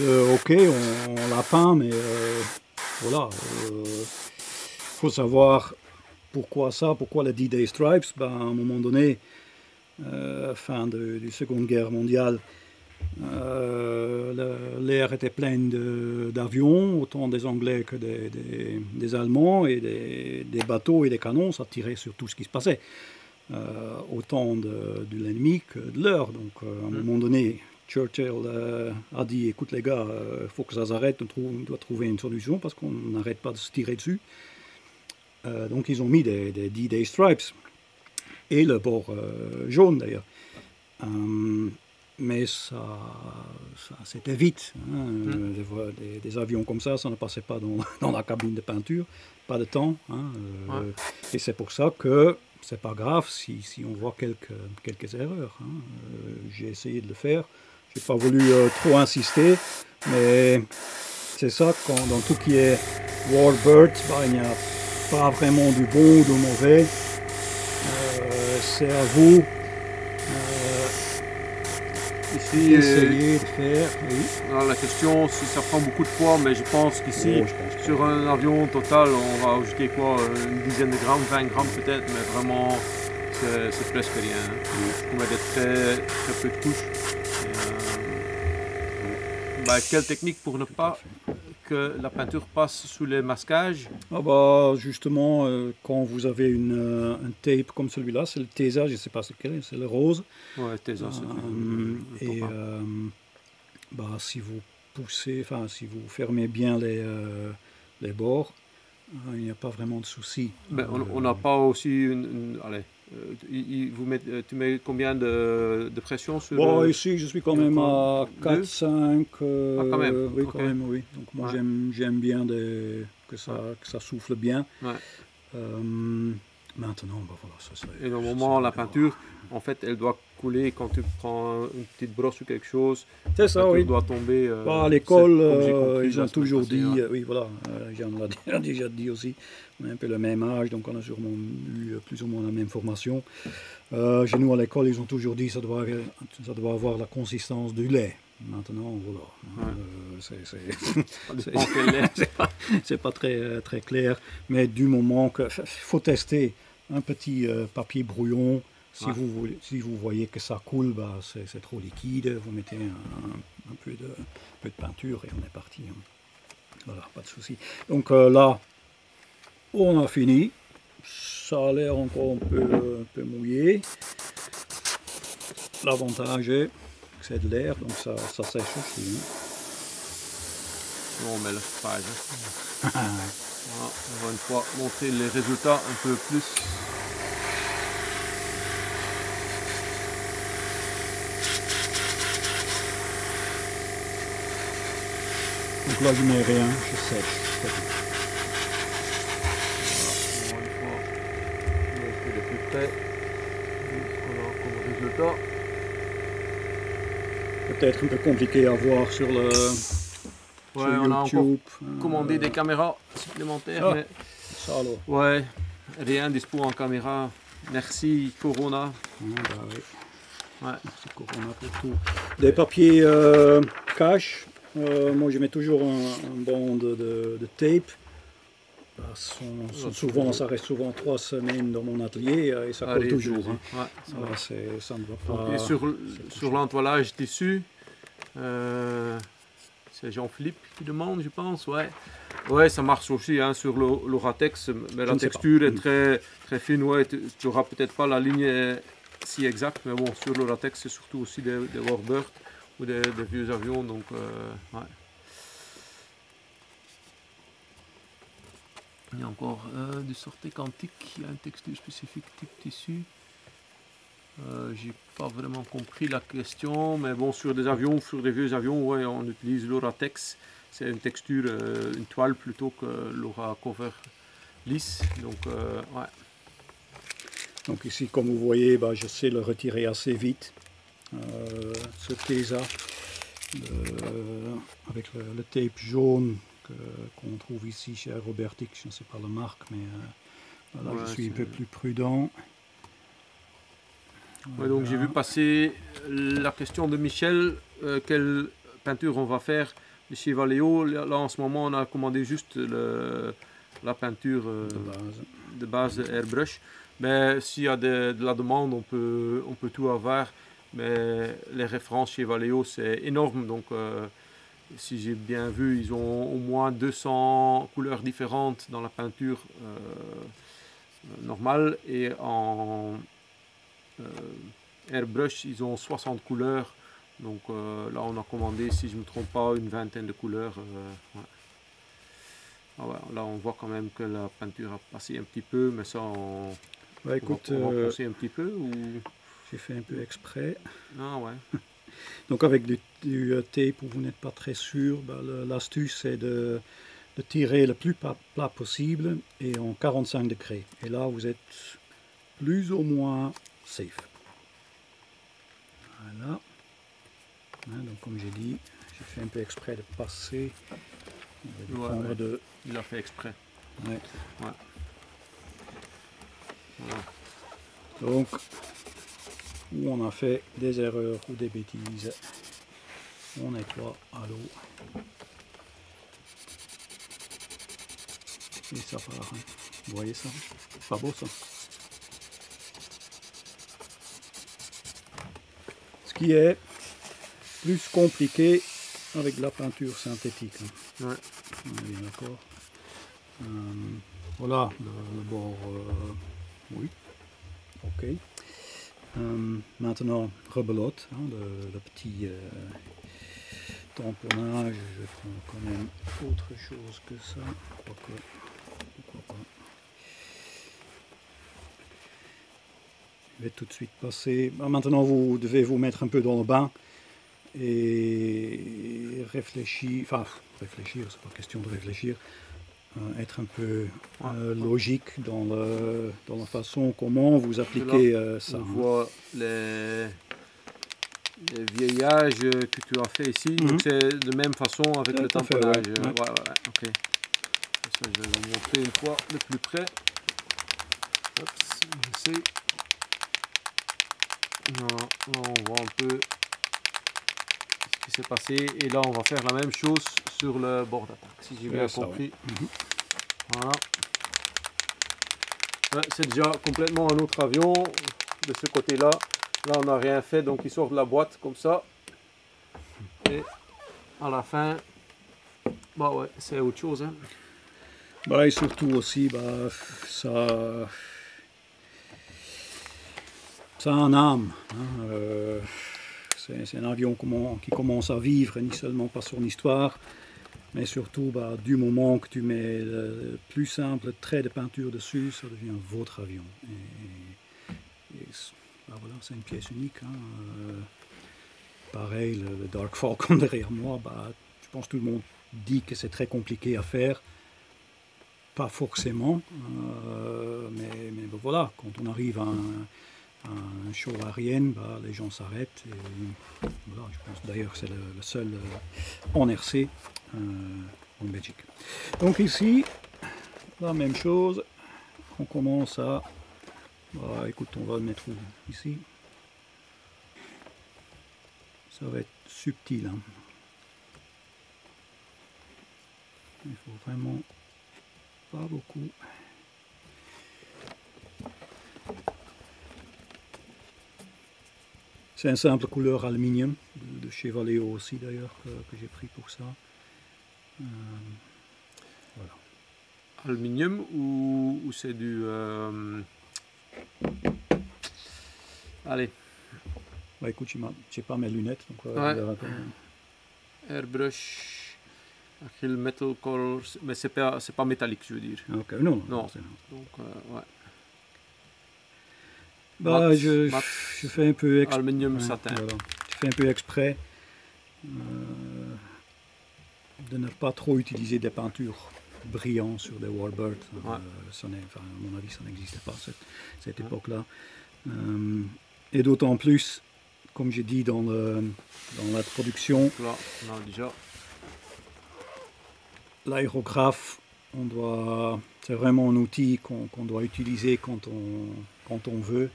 de, ok, on la peint, mais voilà, faut savoir... Pourquoi ça? Pourquoi les D-Day Stripes? À un moment donné, fin de la Seconde Guerre mondiale, l'air était plein d'avions, autant des Anglais que des Allemands, et des bateaux et des canons, ça tirait sur tout ce qui se passait. Autant de l'ennemi que de l'heure. Donc à un moment donné, Churchill a dit, écoute les gars, il faut que ça s'arrête, on doit trouver une solution parce qu'on n'arrête pas de se tirer dessus. Donc ils ont mis des D-Day Stripes et le bord jaune d'ailleurs, mais ça c'était vite, hein. Des avions comme ça ne passait pas dans la cabine de peinture, pas de temps, hein. Et c'est pour ça que c'est pas grave si on voit quelques erreurs, hein. J'ai essayé de le faire, J'ai pas voulu trop insister, mais c'est ça, quand dans tout qui est Warbird, bah, il n'y a pas vraiment du bon ou du mauvais. C'est à vous ici essayer de faire. Oui. Alors, la question, si ça prend beaucoup de poids, mais je pense qu'ici, oh, sur un avion total, on va ajouter quoi, une dizaine de grammes, 20 grammes peut-être, mais vraiment, c'est presque rien. Hein. On va être très peu de couches. Bah, quelle technique pour ne pas que la peinture passe sous les masquages? Ah bah, justement, quand vous avez un tape comme celui-là, c'est le Tesa, je ne sais pas ce qu'est, c'est le rose. Ouais, Tesa, c'est et bah, si vous poussez, enfin, si vous fermez bien les bords, il n'y a pas vraiment de souci. On n'a pas aussi une allez. Tu mets combien de pression sur bon, le... Ici, je suis quand même à 4, 5. Ah, quand même. Oui, okay. Quand même, oui. Donc, moi, ouais. J'aime bien que ça souffle bien. Ouais. Maintenant, bah, voilà, ça c'est... Et au moment, la peinture, en fait, elle doit couler quand tu prends une petite brosse ou quelque chose. C'est ça, oui. Elle doit tomber. Bah, à l'école, ils ont toujours dit, oui, voilà, Jean l'a déjà dit aussi, on a un peu le même âge, donc on a sûrement eu plus ou moins la même formation. Chez nous, à l'école, ils ont toujours dit que ça doit avoir la consistance du lait. Maintenant, voilà, c'est pas très clair, mais du moment que faut tester un petit papier brouillon, si, ouais. si vous voyez que ça coule, bah, c'est trop liquide, vous mettez un peu de peinture et on est parti. Hein. Voilà, pas de souci. Donc là, on a fini, ça a l'air encore un peu mouillé, l'avantage est... C'est de l'air, donc ça sèche aussi. On met le page. Voilà, on va une fois montrer les résultats un peu plus. Donc là, je mets rien, je sèche. Voilà, on va une fois montrer de plus près ce qu'on a comme résultat. Peut-être un peu compliqué à voir sur le ouais, sur on YouTube. A commandé des caméras supplémentaires, ah, mais ça, alors. Ouais, rien dispo en caméra. Merci Corona. Ah, bah, ouais. Merci Corona pour tout. Des papiers cache. Moi, je mets toujours un band de tape. Bah, souvent, ça reste souvent 3 semaines dans mon atelier et ça colle toujours. Hein. Ouais, ça ne va pas. Et sur l'entoilage tissu, c'est Jean-Philippe qui demande, je pense. Ouais, ouais, ça marche aussi hein, sur l'Oratex, mais la texture est très fine. Ouais, tu n'auras peut-être pas la ligne si exacte, mais bon, sur l'Oratex, c'est surtout aussi des Warbird ou des vieux avions. Donc, ouais. Il y a encore du sorté quantique, il y a une texture spécifique type tissu. J'ai pas vraiment compris la question, mais bon, sur des avions, sur des vieux avions, ouais, on utilise l'Oratex. C'est une texture, une toile plutôt que l'Oracover lisse. Donc, ouais. Donc ici, comme vous voyez, bah, je sais le retirer assez vite. Ce Tesa, avec le tape jaune. Qu'on trouve ici chez Aerobertix, je ne sais pas la marque, mais là ouais, je suis un peu plus prudent. Voilà. Ouais, donc j'ai vu passer la question de Michel, quelle peinture on va faire chez Vallejo. Là en ce moment on a commandé juste la peinture de base airbrush, mais s'il y a de la demande on peut tout avoir, mais les références chez Vallejo c'est énorme, donc si j'ai bien vu, ils ont au moins 200 couleurs différentes dans la peinture normale, et en airbrush ils ont 60 couleurs, donc là on a commandé, si je ne me trompe pas, une vingtaine de couleurs. Ouais. Ah ouais, là on voit quand même que la peinture a passé un petit peu, mais ça on, bah, écoute, on va pousser un petit peu ou... J'ai fait un peu exprès. Ah ouais. Donc avec du tape où vous n'êtes pas très sûr, bah, l'astuce c'est de tirer le plus plat possible et en 45 degrés. Et là vous êtes plus ou moins safe. Voilà. Donc comme j'ai dit, j'ai fait un peu exprès de passer. Il l'a fait exprès. Ouais. Ouais. Voilà. Donc, où on a fait des erreurs ou des bêtises, on nettoie à l'eau. Et ça part. Hein. Vous voyez ça? Pas beau ça? Ce qui est plus compliqué avec de la peinture synthétique. Hein. Ouais. On est bien d'accord. Voilà, le bord, oui, ok. Maintenant, rebelote, hein, le petit tamponnage, je prends quand même autre chose que ça, quoique, pourquoi pas. Je vais tout de suite passer, maintenant vous devez vous mettre un peu dans le bain et réfléchir, enfin réfléchir, c'est pas question de réfléchir. Être un peu logique dans, dans la façon comment vous appliquez ça. On voit les vieillages que tu as fait ici, donc c'est de même façon avec le tamponnage. Ouais. Ouais. Ouais, ouais, okay. Ça, je vais vous montrer une fois de plus près. Oups, ici. Là, on voit un peu ce qui s'est passé et là on va faire la même chose sur le bord d'attaque, si j'ai bien compris. Ouais. Voilà. Ouais, c'est déjà complètement un autre avion de ce côté-là. Là, on n'a rien fait, donc il sort de la boîte comme ça. Et à la fin, bah ouais, c'est autre chose. Hein. Bah, et surtout aussi, bah, ça a un âme. Hein, c'est un avion qui commence à vivre, ni seulement par son histoire, mais surtout bah, du moment que tu mets le plus simple trait de peinture dessus, ça devient votre avion. Et bah, voilà, c'est une pièce unique. Hein. Pareil, le Dark Falcon derrière moi, bah, je pense que tout le monde dit que c'est très compliqué à faire. Pas forcément, mais bah, voilà, quand on arrive à un show aérienne, bah, les gens s'arrêtent. Voilà, je pense d'ailleurs que c'est le seul en RC en Belgique. Donc ici, la même chose. On commence à... Bah, écoute, on va le mettre où? Ici. Ça va être subtil. Hein. Il faut vraiment pas beaucoup. C'est un simple couleur aluminium, de chez Vallejo aussi d'ailleurs, que j'ai pris pour ça. Voilà. Aluminium ou c'est du... Allez. Bah écoute, j'ai pas mes lunettes, donc... Ouais. Airbrush, acryl metal colors, mais c'est pas métallique, je veux dire. Ok, non. Donc, ouais. Bah, je fais un peu exprès. Aluminium satin. Voilà. Je fais un peu exprès de ne pas trop utiliser des peintures brillantes sur des warbirds. Ouais. À mon avis, ça n'existait pas à cette époque-là. Et d'autant plus, comme j'ai dit dans la traduction, l'aérographe, c'est vraiment un outil qu'on doit utiliser quand on veut,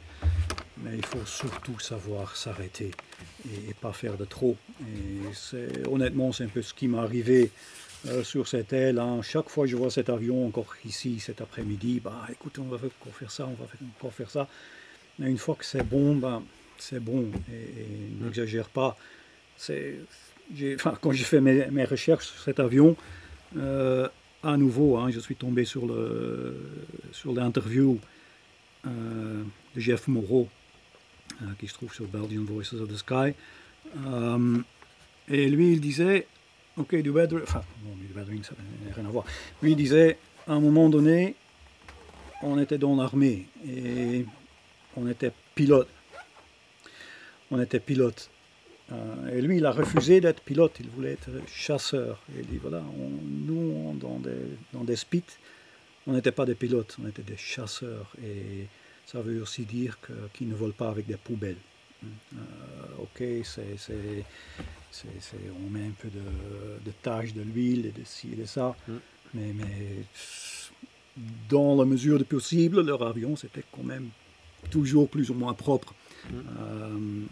mais il faut surtout savoir s'arrêter et pas faire de trop. Et honnêtement, c'est un peu ce qui m'est arrivé sur cette aile. Hein. Chaque fois que je vois cet avion, encore ici cet après-midi, bah écoute, on va encore faire ça, on va encore faire ça. Mais une fois que c'est bon, bah, c'est bon, et n'exagère pas. Quand j'ai fait mes recherches sur cet avion, à nouveau, hein, je suis tombé sur l'interview de Jeff Moreau, qui se trouve sur Belgian Voices of the Sky. Et lui, il disait, ok, du weathering, enfin, non, du weathering, ça n'a rien à voir. Lui, il disait, à un moment donné, on était dans l'armée et on était pilote. Et lui, il a refusé d'être pilote, il voulait être chasseur. Et il dit, voilà, nous, dans des spits, on n'était pas des pilotes, on était des chasseurs. Et ça veut aussi dire qu'ils ne volent pas avec des poubelles. Ok, on met un peu de taches, de l'huile, de ci et de ça, mais dans la mesure du possible, leur avion, c'était quand même toujours plus ou moins propre.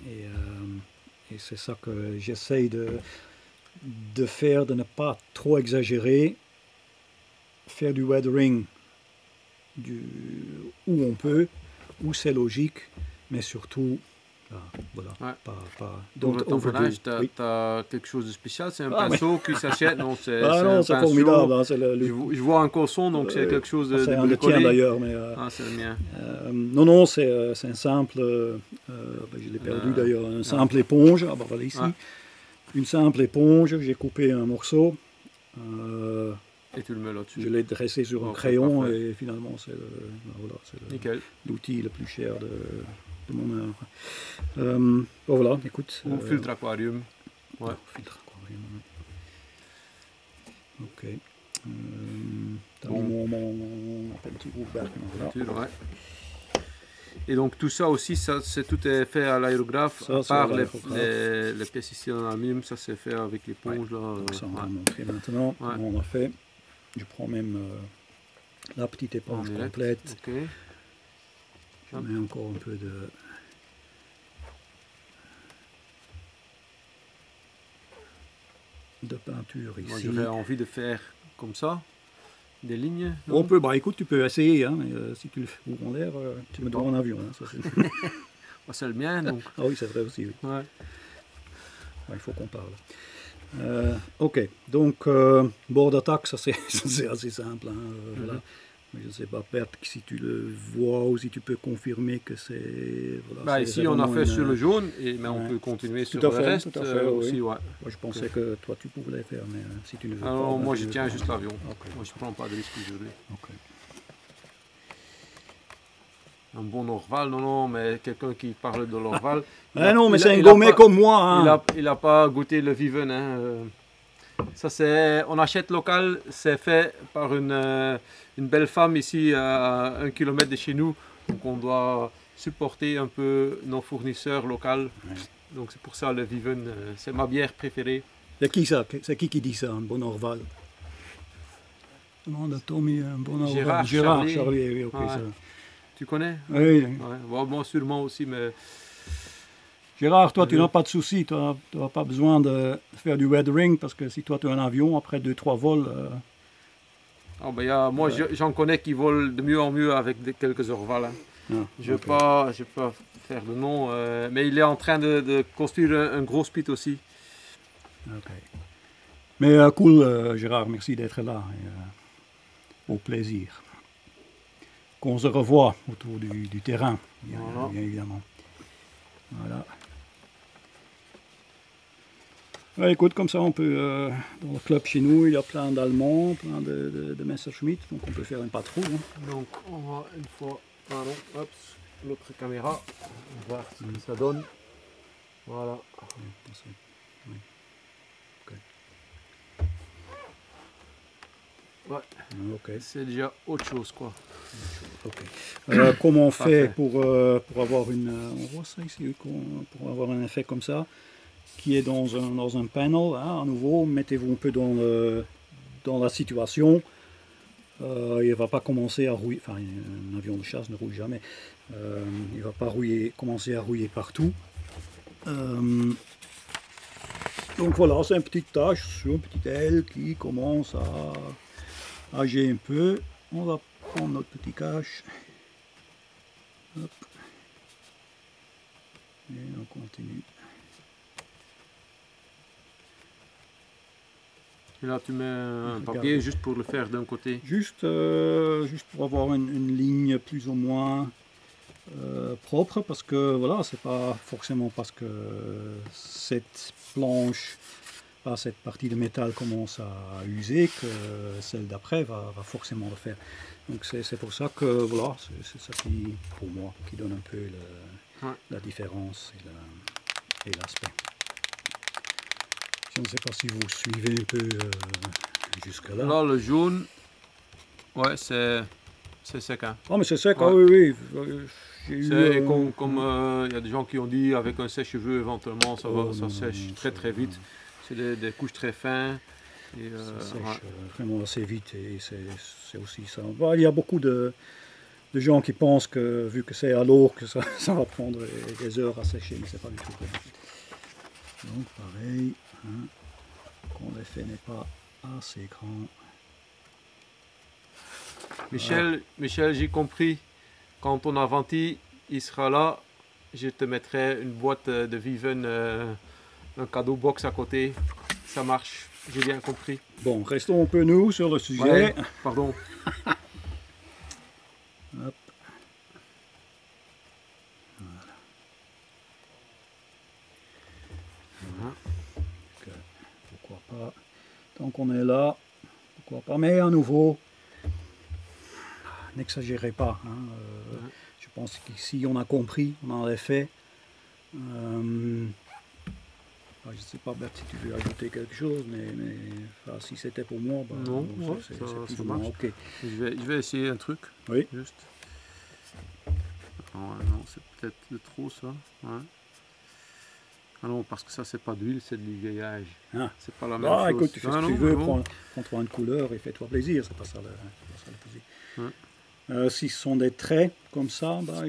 Et c'est ça que j'essaye de faire, de ne pas trop exagérer, faire du weathering où on peut, où c'est logique, mais surtout... voilà, ouais. Dans le tamponage, tu as, as quelque chose de spécial, c'est un pinceau qui s'achète. Non, c'est formidable. Hein, je vois un corson, donc c'est quelque chose de... C'est un de tien d'ailleurs, mais... c'est le mien. Non, non, c'est un simple... je l'ai perdu d'ailleurs, un simple éponge. Ah, bah, voilà, ici. Une simple éponge, j'ai coupé un morceau. Et tu le mets là-dessus. Je l'ai dressé sur un crayon et finalement, c'est l'outil le plus cher de... mon voilà, écoute. Ou filtre aquarium. Ouais. Filtre aquarium. Ok. T'as mis mon peinture ouverte. Voilà. Ouais. Et donc tout ça aussi, tout est fait à l'aérographe, à part les pièces ici en aluminium, ça c'est fait avec l'éponge. Donc ça on va montrer maintenant. Ouais. On l'a fait. Je prends même la petite éponge complète. Ok. Je mets encore un peu de... peinture ici. Moi j'aurais envie de faire comme ça, des lignes. On peut, bah écoute, tu peux essayer, hein, mais si tu le fous en l'air, tu me donnes en avion. Hein, c'est le mien donc. Ah oui, c'est vrai aussi. Oui. Ouais. Ouais, il faut qu'on parle. Ok, donc bord d'attaque, ça c'est assez simple. Hein, voilà. Je ne sais pas, Bert, si tu le vois ou si tu peux confirmer que c'est... Voilà, ici, on a fait sur le jaune, mais on peut continuer sur le reste aussi. Ouais. Moi, je pensais que toi, tu pouvais le faire, mais si tu ne veux pas... Moi, je tiens juste l'avion. Okay. Moi, je ne prends pas de risque aujourd'hui. Okay. Un bon Orval, non, non, mais quelqu'un qui parle de l'Orval... non, mais c'est un gourmet comme moi. Hein. Il n'a pas goûté le Viven. Hein. Ça, c'est... On achète local, c'est fait par une belle femme ici à 1 km de chez nous, donc on doit supporter un peu nos fournisseurs locaux. Ouais. Donc c'est pour ça le Viven, c'est ma bière préférée. C'est qui ça? C'est qui dit ça, un bon Orval? Non, on a Tommy, un bon Orval. Gérard Charlier, oui, ok. Ça. Tu connais? Oui. Ouais, moi sûrement aussi, mais... Gérard, toi, tu n'as pas de soucis, tu n'as pas besoin de faire du weathering, parce que si toi, tu as un avion, après 2-3 vols... moi, j'en connais qui volent de mieux en mieux avec quelques Orval. Hein. Je ne vais pas faire de nom, mais il est en train de construire un gros spit aussi. Okay. Mais cool, Gérard, merci d'être là. Au plaisir. Qu'on se revoit autour du terrain, bien évidemment. Voilà. Ouais, écoute, comme ça on peut, dans le club chez nous, il y a plein d'Allemands, plein de Messerschmitt, donc on peut faire une patrouille. Hein. Donc on va une fois, l'autre caméra, on va voir ce que ça donne. Voilà. Oui. Okay. Ouais, c'est déjà autre chose quoi. Okay. Comment on fait pour avoir une, on voit ça ici, pour avoir un effet comme ça? Qui est dans un panel, à nouveau, mettez-vous un peu dans la situation. Il ne va pas commencer à rouiller, enfin un avion de chasse ne roule jamais, il ne va pas commencer à rouiller partout. Donc voilà, c'est une petite tache sur une petite aile qui commence à agir un peu. On va prendre notre petit cache. Hop. Et on continue. Et là, tu mets un papier juste pour le faire d'un côté. Juste pour avoir une ligne plus ou moins propre, parce que voilà, c'est pas forcément parce que cette planche, cette partie de métal commence à user que celle d'après va forcément le faire. Donc c'est pour ça que voilà, c'est ça qui, pour moi, qui donne un peu la différence et l'aspect. Je ne sais pas si vous suivez un peu jusque-là. Là, le jaune, c'est sec. Hein? Ah, mais c'est sec, oui. eu... Comme il y a des gens qui ont dit, avec un sèche-cheveux éventuellement, ça, ça sèche très très vite. C'est des couches très fines. Et, ça sèche vraiment assez vite et c'est aussi ça. Bah, il y a beaucoup de gens qui pensent que, vu que c'est à l'eau, que ça, ça va prendre des heures à sécher, mais c'est pas du tout vrai. Donc pareil, hein, quand l'effet n'est pas assez grand. Michel, Michel, j'ai compris, quand ton Avanti il sera là, je te mettrai une boîte de Viven, un cadeau box à côté, ça marche, j'ai bien compris. Bon, restons un peu nous sur le sujet. Ouais, pardon. Hop. Voilà. Donc, pourquoi pas, tant qu'on est là, pourquoi pas, mais à nouveau, n'exagérez pas. Hein. Je pense qu'ici on a compris, on en a fait. Je ne sais pas Bert, si tu veux ajouter quelque chose, mais enfin, si c'était pour moi, bah, non, ouais, c'est plus marche. Okay. Je vais essayer un truc. Oui. Juste. Non, non, c'est peut-être de trop ça. Ouais. Ah non, parce que ça c'est pas d'huile, c'est du vieillage. Ah. C'est pas la même chose. Écoute, tu fais ce que tu veux, prends-toi une couleur et fais-toi plaisir, c'est pas ça le plaisir. Ouais. Si ce sont des traits comme ça, bah,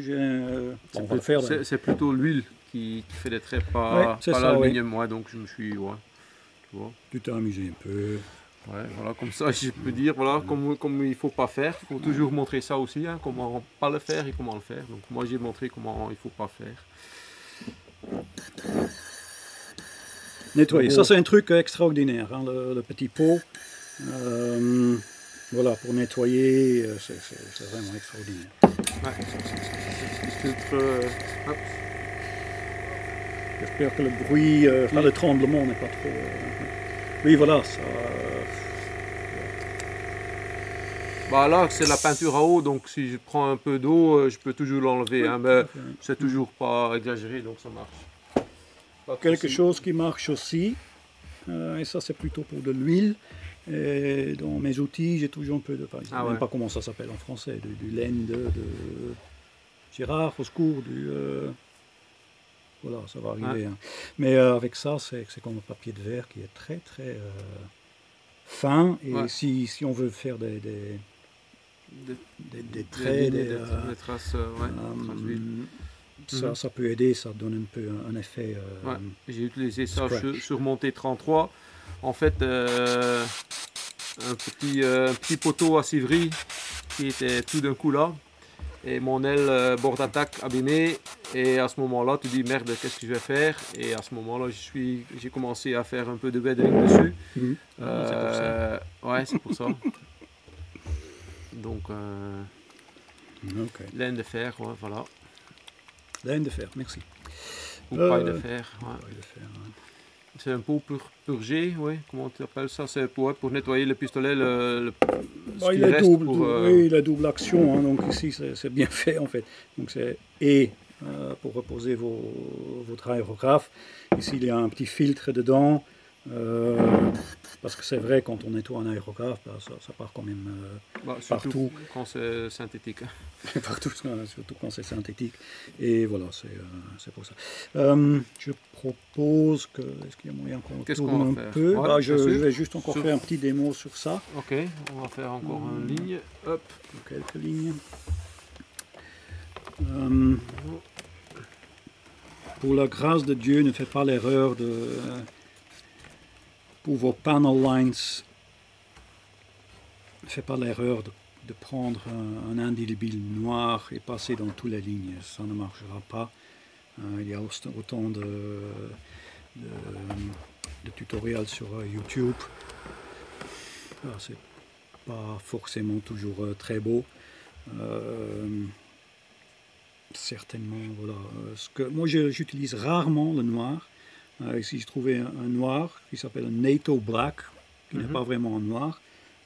on va le faire. C'est plutôt l'huile qui fait des traits, pas l'aluminium. Ouais. Donc je me suis... Ouais, tu t'es amusé un peu. Ouais, voilà, comme ça je peux dire, voilà, comme il ne faut pas faire, il faut toujours montrer ça aussi, hein, comment pas le faire et comment le faire. Donc moi j'ai montré comment il ne faut pas faire. Nettoyer, ça c'est un truc extraordinaire, hein, le petit pot. Voilà, pour nettoyer, c'est vraiment extraordinaire. J'espère que le bruit, le tremblement n'est pas trop... Oui, voilà, ça... Bah là, c'est la peinture à eau, donc si je prends un peu d'eau, je peux toujours l'enlever, hein, mais c'est toujours pas exagéré, donc ça marche. Quelque chose qui marche aussi, et ça c'est plutôt pour de l'huile. Et dans mes outils, j'ai toujours un peu de... Je ne sais même pas comment ça s'appelle en français, du laine de Gérard, au secours, du... Voilà, ça va arriver. Hein. Mais avec ça, c'est comme un papier de verre qui est très très fin. Et si on veut faire des traits, des traces, ça peut aider, ça donne un peu un effet... J'ai utilisé ça sur mon T33. En fait, un petit poteau à civrerie qui était tout d'un coup là, et mon aile bord d'attaque abîmée, et à ce moment-là, tu dis merde, qu'est-ce que je vais faire? Et à ce moment-là, j'ai commencé à faire un peu de weathering dessus. Ouais, c'est pour ça. Donc, laine de fer, ouais, voilà. Laine de fer, merci. Ou paille de fer. Paille de fer, hein. C'est un pot pour purger, oui. Comment tu appelles ça? C'est pour nettoyer le pistolet, il a double action, hein, donc ici c'est bien fait en fait. Donc c'est pour reposer votre aérographe. Ici il y a un petit filtre dedans, parce que c'est vrai, quand on nettoie un aérographe, bah, ça part quand même partout. Quand c'est synthétique. Partout, surtout quand c'est synthétique. Et voilà, c'est pour ça. Je propose que... Est-ce qu'il y a moyen qu'on tourne un peu? Ouais, je vais juste encore faire un petit démo sur ça. Ok, on va faire encore une ligne. Hop. Quelques lignes. Pour la grâce de Dieu, ne faites pas l'erreur de... Pour vos panel lines, ne faites pas l'erreur de prendre un indélébile noir et passer dans toutes les lignes. Ça ne marchera pas. Il y a autant de tutoriels sur YouTube. C'est pas forcément toujours très beau. Certainement, voilà. Moi, j'utilise rarement le noir. Ici, j'ai trouvé un noir qui s'appelle un NATO Black, qui n'est pas vraiment un noir,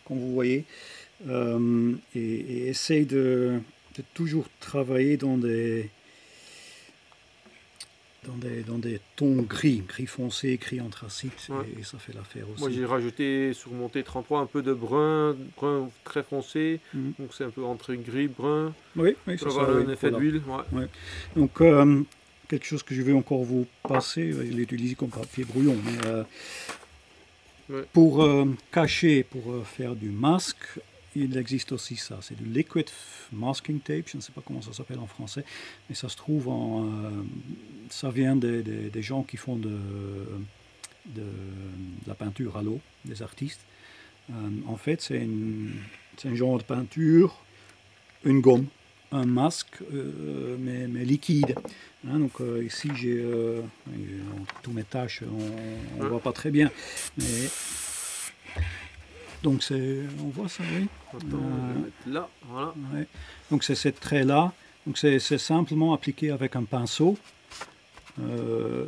comme vous voyez. Et essaye de toujours travailler dans des dans des tons gris, gris foncé, gris anthracite, ouais. Et ça fait l'affaire aussi. Moi j'ai rajouté sur mon T33 un peu de brun, brun très foncé, donc c'est un peu entre gris, brun, oui, oui, pour avoir ça, un effet d'huile. Ouais. Ouais. Donc quelque chose que je vais encore vous passer, je l'ai utilisé comme papier brouillon, mais ouais. Pour cacher, pour faire du masque, il existe aussi ça, c'est du liquid masking tape, je ne sais pas comment ça s'appelle en français, mais ça se trouve en... ça vient des gens qui font de la peinture à l'eau, des artistes. En fait, c'est un genre de peinture, une gomme, un masque, mais liquide. Hein, donc ici, j'ai tous mes tâches, on ne voit pas très bien. Mais, donc on voit ça, oui. Attends, on va le là, voilà. Ouais. Donc c'est cette trait-là. Donc c'est simplement appliqué avec un pinceau. On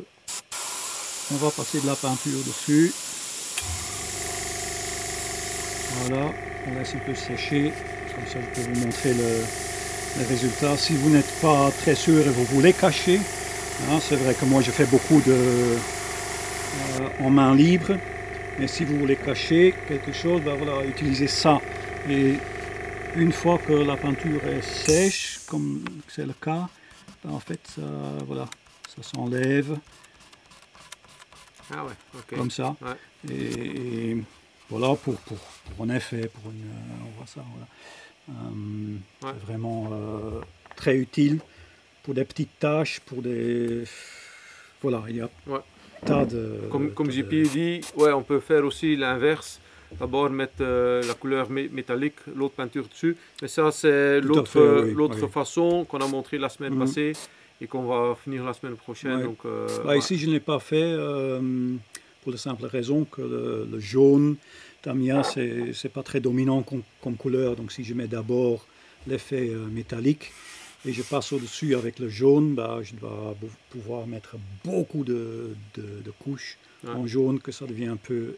va passer de la peinture dessus. Voilà, on laisse un peu sécher. Comme ça je peux vous montrer le résultat. Si vous n'êtes pas très sûr et vous voulez cacher, hein, c'est vrai que moi je fais beaucoup de en main libre. Mais si vous voulez cacher quelque chose, ben voilà, utilisez ça. Et une fois que la peinture est sèche, comme c'est le cas, ben en fait, ça, voilà, ça s'enlève. Ah ouais, okay. Comme ça. Ouais. Et voilà pour un effet, pour une, on voit ça. Voilà. Ouais. C'est vraiment très utile pour des petites tâches, pour des, voilà, il y a. Ouais. Comme JP dit, ouais, on peut faire aussi l'inverse, d'abord mettre la couleur métallique, l'autre peinture dessus, mais ça c'est l'autre oui. Façon qu'on a montré la semaine passée et qu'on va finir la semaine prochaine. Ouais. Donc, ouais. Ici je ne l'ai pas fait pour la simple raison que le jaune, Tamiya, c'est pas très dominant comme couleur, donc si je mets d'abord l'effet métallique, et je passe au-dessus avec le jaune, bah, je dois pouvoir mettre beaucoup de couches en jaune, que ça devient un peu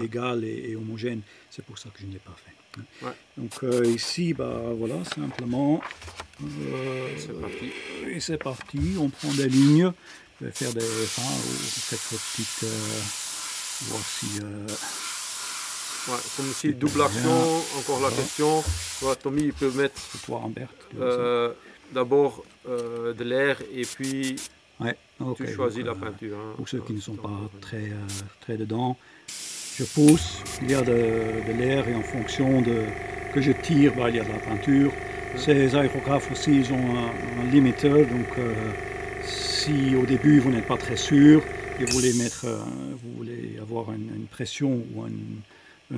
égal et homogène. C'est pour ça que je ne l'ai pas fait. Ouais. Donc ici, bah, voilà, simplement, c'est parti. Et c'est parti, on prend des lignes, je vais faire des quelques petites, voir si... Ouais, comme ici, double action, encore la question. Voilà, Tommy, il peut mettre d'abord de l'air et puis tu choisis donc, la peinture. Hein. Pour ceux qui ne sont pas très, très dedans, je pousse, il y a de l'air et en fonction de que je tire, bah, il y a de la peinture. Ces aérographes aussi, ils ont un limiteur, donc si au début vous n'êtes pas très sûr et vous voulez, vous voulez avoir une pression ou un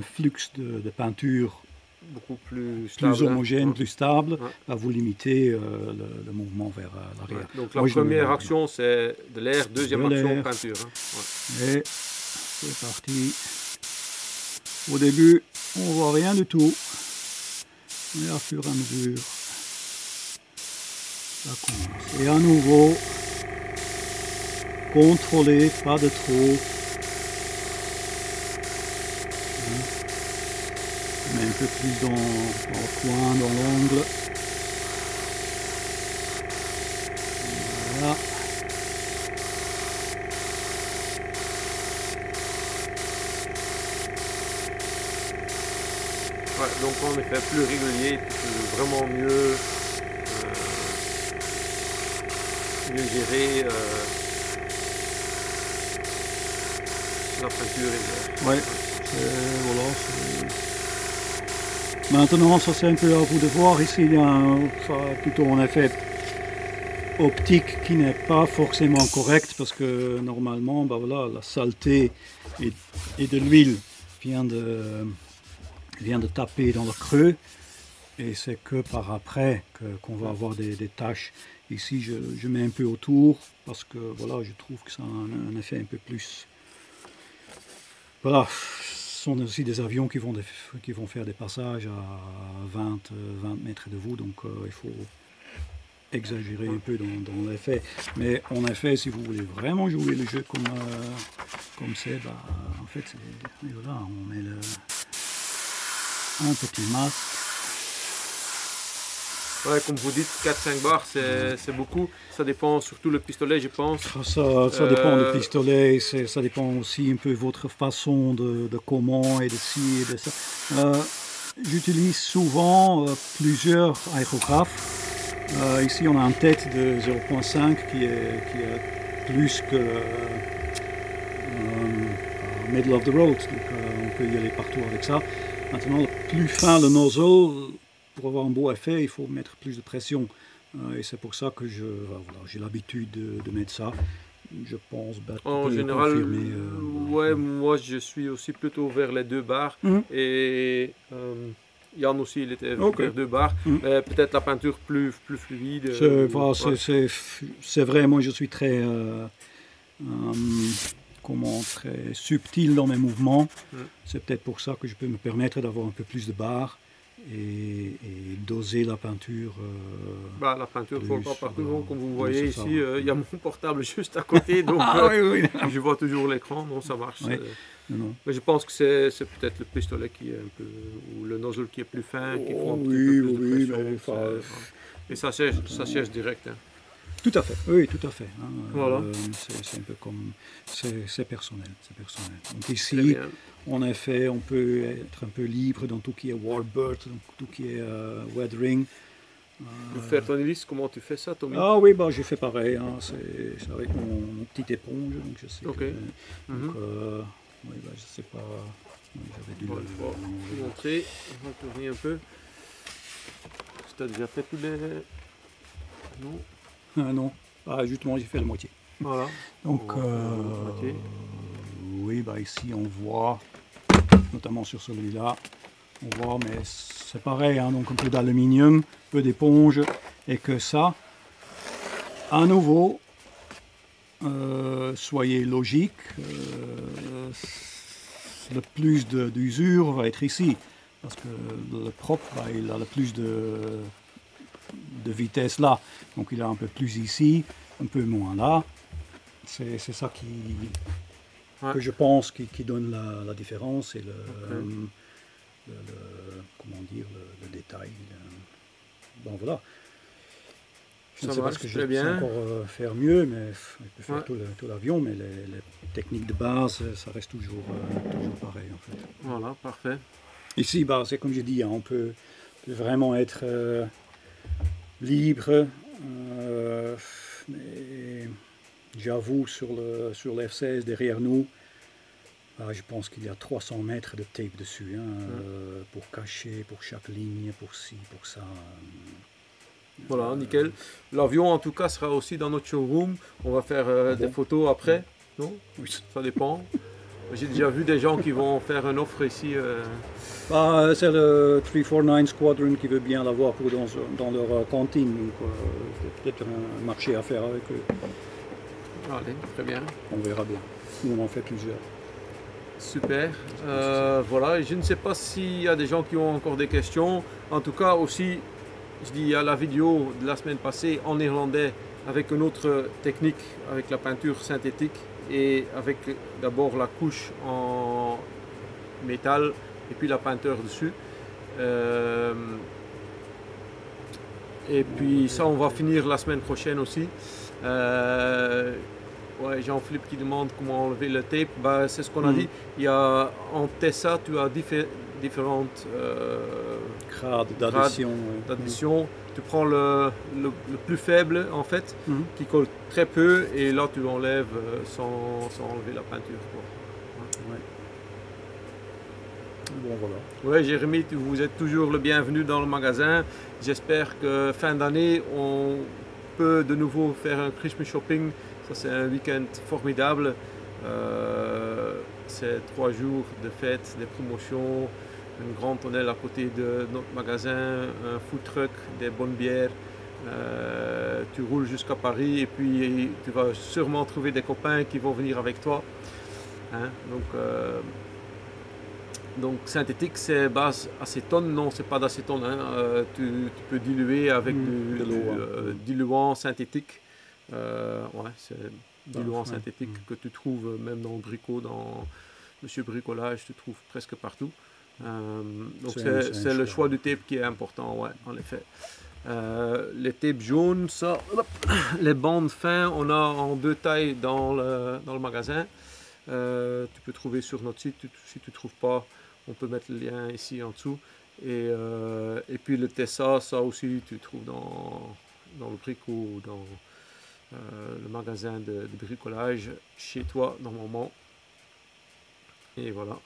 flux de peinture beaucoup plus stable, homogène, plus stable, bah vous limitez le mouvement vers l'arrière. Ouais. Donc la première action c'est de l'air, deuxième action peinture. Hein. Ouais. Et c'est parti. Au début on ne voit rien du tout, mais à fur et à mesure ça commence. Et à nouveau, contrôlez, pas de trop. Un peu plus dans le coin, dans l'angle. Voilà. Ouais, donc on est fait plus régulier, c'est vraiment mieux, gérer la peinture. Ouais, voilà. Maintenant, ça c'est un peu à vous de voir. Ici, il y a plutôt un effet optique qui n'est pas forcément correct parce que normalement, bah voilà, la saleté et de l'huile vient de taper dans le creux et c'est que par après qu'on va avoir des taches. Ici, je mets un peu autour parce que voilà, je trouve que ça a un effet un peu plus. Voilà. Sont aussi des avions qui vont faire des passages à 20 mètres de vous, donc il faut exagérer un peu dans l'effet. Mais en effet, si vous voulez vraiment jouer le jeu comme c'est, bah, en fait, voilà, on met un petit masque. Ouais, comme vous dites, 4-5 bars, c'est beaucoup. Ça dépend surtout le pistolet, je pense. Ça dépend du pistolet, ça dépend aussi un peu votre façon de comment et de ci et de ça. J'utilise souvent plusieurs aérographes. Ici, on a un tête de 0.5 qui est plus que middle of the road. Donc, on peut y aller partout avec ça. Maintenant, plus fin le nozzle, pour avoir un beau effet, il faut mettre plus de pression. Et c'est pour ça que j'ai l'habitude de mettre ça. Je pense, en général, ouais, moi je suis aussi plutôt vers les deux barres. Mm-hmm. Et Yann aussi, il était vers deux barres. Mm-hmm. Peut-être la peinture plus fluide. C'est vrai, moi je suis très... très subtil dans mes mouvements. Mm. C'est peut-être pour ça que je peux me permettre d'avoir un peu plus de barres et doser la peinture. La peinture ne vole pas partout, comme vous voyez ici, il y a mon portable juste à côté, donc je vois toujours l'écran, non, ça marche. Ouais. Mais je pense que c'est peut-être le pistolet qui est un peu, ou le nozzle qui est plus fin, qui prend un petit peu plus de pression. Mais et ça sèche direct. Hein. Tout à fait, oui, tout à fait. Hein. Voilà. C'est un peu comme... C'est personnel, c'est personnel. Donc ici, en effet, on peut être un peu libre dans tout qui est warbird, dans tout qui est weathering. Faire ton hélice, comment tu fais ça, Tommy? Ah oui, bah, j'ai fait pareil, hein. C'est avec mon petite éponge, donc je sais donc, oui, bah, je sais pas... J'avais dû le montrer, on va tourner un peu. Tu as déjà fait tous les... Non. Non, justement j'ai fait la moitié. Voilà. Donc, oui, bah ici on voit, notamment sur celui-là, on voit, mais c'est pareil, hein, donc un peu d'aluminium, un peu d'éponge, et que ça, à nouveau, soyez logique, le plus d'usure va être ici, parce que le propre, bah, il a le plus de vitesse là, donc il a un peu plus ici, un peu moins là. C'est ça que je pense qui donne la différence et comment dire, le détail. Bon voilà. Je ne sais pas ce que je peux encore faire mieux, mais je peux faire tout l'avion, mais les techniques de base, ça reste toujours pareil en fait. Voilà, parfait. Ici, bah, c'est comme j'ai dit, hein, on peut vraiment être libre. J'avoue, sur le F-16 derrière nous, je pense qu'il y a 300 mètres de tape dessus, hein, pour cacher, pour chaque ligne, pour ci, pour ça. Voilà, nickel. L'avion en tout cas sera aussi dans notre showroom. On va faire des photos après, non? Oui. Ça dépend. J'ai déjà vu des gens qui vont faire une offre ici. C'est le 349 Squadron qui veut bien l'avoir pour dans leur cantine. Donc peut-être un marché à faire avec eux. Allez, très bien. On verra bien. Nous, on en fait plusieurs. Super. Voilà, je ne sais pas s'il y a des gens qui ont encore des questions. En tout cas, aussi, je dis, il y a la vidéo de la semaine passée en néerlandais avec une autre technique, avec la peinture synthétique. Et avec d'abord la couche en métal et puis la peinture dessus. Et puis ça, on va finir la semaine prochaine aussi. Ouais, Jean-Philippe qui demande comment enlever le tape. Bah, c'est ce qu'on a dit. Il y a, en Tesa, tu as différentes grades d'addition. Tu prends le plus faible en fait, qui colle très peu, et là tu l'enlèves sans enlever la peinture, quoi. Ouais. Bon voilà. Oui, Jérémy, vous êtes toujours le bienvenu dans le magasin. J'espère que fin d'année on peut de nouveau faire un Christmas shopping. Ça c'est un week-end formidable. C'est 3 jours de fêtes, des promotions. Une grande tonnelle à côté de notre magasin, un food truck, des bonnes bières. Tu roules jusqu'à Paris et puis tu vas sûrement trouver des copains qui vont venir avec toi. Hein? Donc synthétique, c'est base acétone. Non, c'est pas d'acétone. Hein? Tu peux diluer avec du diluant synthétique. Ouais, c'est diluant synthétique que tu trouves même dans Brico, dans Monsieur Bricolage, tu trouves presque partout. Donc c'est le choix du tape qui est important, ouais, en effet. Les tapes jaunes, ça, les bandes fines, on a en deux tailles dans le magasin. Tu peux trouver sur notre site, si tu ne trouves pas, on peut mettre le lien ici en dessous. Et puis le Tesa, ça aussi tu trouves dans le brico ou dans le magasin de bricolage chez toi normalement. Et voilà.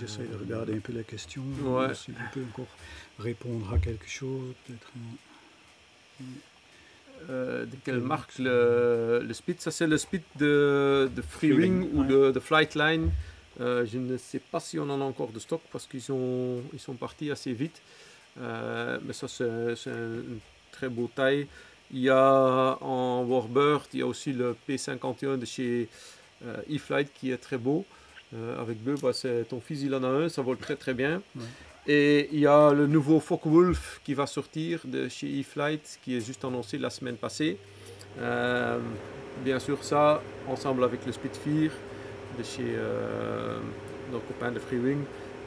J'essaie de regarder un peu la question, ouais. Si on peut encore répondre à quelque chose. De quelle marque le Spit? Ça c'est le Spit de Freewing ou de Flightline. Je ne sais pas si on en a encore de stock parce qu'ils sont partis assez vite. Mais ça c'est une très beau taille. Il y a en Warbird, il y a aussi le P51 de chez E-flite qui est très beau. Avec Beu, bah, ton fils il en a un, ça vole très très bien. Ouais. Et il y a le nouveau Focke-Wulf qui va sortir de chez E-flite, qui est juste annoncé la semaine passée. Bien sûr ça, ensemble avec le Spitfire de chez nos copains de Freewing.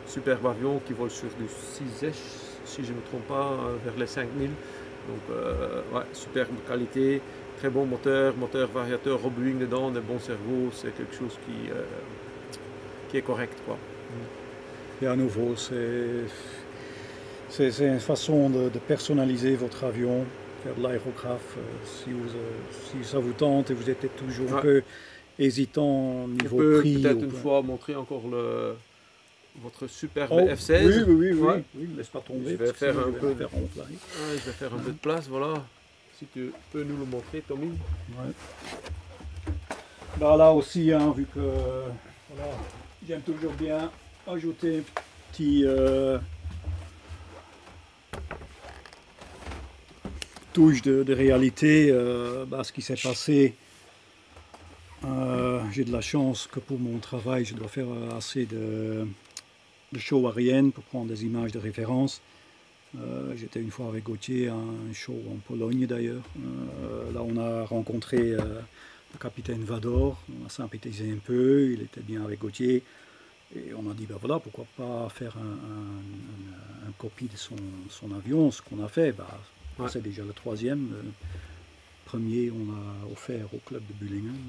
Superbe avion qui vole sur du 6H, si je ne me trompe pas, vers les 5000. Donc ouais, superbe qualité, très bon moteur, variateur, Roboeing dedans, des bons cerveaux, c'est quelque chose qui est correct, quoi. Et à nouveau, c'est une façon de personnaliser votre avion, faire de l'aérographe, si ça vous tente et vous êtes toujours un peu hésitant au niveau prix. Peut-être une fois montrer encore votre superbe F-16. Oui, laisse pas tomber. Je vais faire un peu de place, voilà. Si tu peux nous le montrer, Tommy. Ouais. Là aussi, hein, vu que... Voilà. J'aime toujours bien ajouter petite touche de réalité ce qui s'est passé. J'ai de la chance que pour mon travail, je dois faire assez de shows aériennes pour prendre des images de référence. J'étais une fois avec Gauthier à un show en Pologne d'ailleurs. Là, on a rencontré... le capitaine Vador, on a sympathisé un peu, il était bien avec Gauthier, et on a dit, ben voilà, pourquoi pas faire un copie de son avion, ce qu'on a fait, c'est déjà le troisième, le premier on l'a offert au club de Bullingen.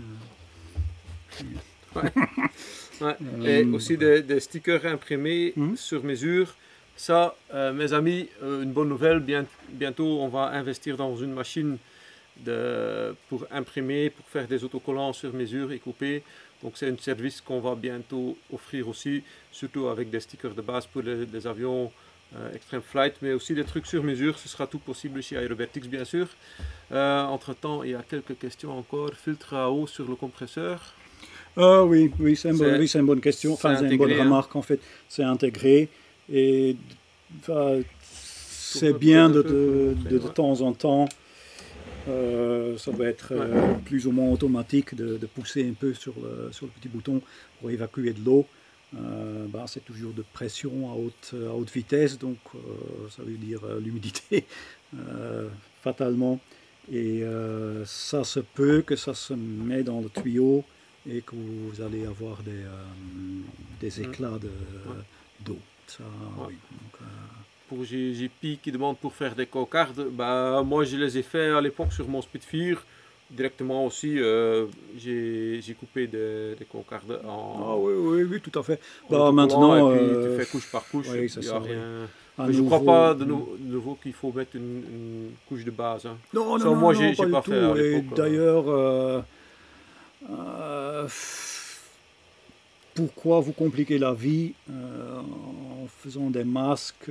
Et aussi des stickers imprimés sur mesure. Ça, mes amis, une bonne nouvelle, bientôt on va investir dans une machine pour imprimer, pour faire des autocollants sur mesure et couper. Donc c'est un service qu'on va bientôt offrir aussi, surtout avec des stickers de base pour les avions Extreme Flight, mais aussi des trucs sur mesure. Ce sera tout possible chez Aerobertix bien sûr. Entre temps, il y a quelques questions encore. Filtre à eau sur le compresseur? Oui, c'est une bonne question. Enfin, c'est une bonne remarque en fait. C'est intégré et c'est bien de temps en temps. Ça doit être plus ou moins automatique de pousser un peu sur le petit bouton pour évacuer de l'eau. C'est toujours de pression à haute vitesse, donc ça veut dire l'humidité fatalement. Et ça se peut que ça se met dans le tuyau et que vous allez avoir des éclats d'eau. Pour JP qui demande pour faire des cocardes, moi je les ai fait à l'époque sur mon Spitfire directement aussi. J'ai coupé des cocardes en... Oui, tout à fait. Maintenant, et puis, tu fais couche par couche, je ne crois pas de nouveau qu'il faut mettre une couche de base. Hein. Non, moi j'ai pas fait à l'époque. D'ailleurs, pourquoi vous compliquez la vie en faisant des masques,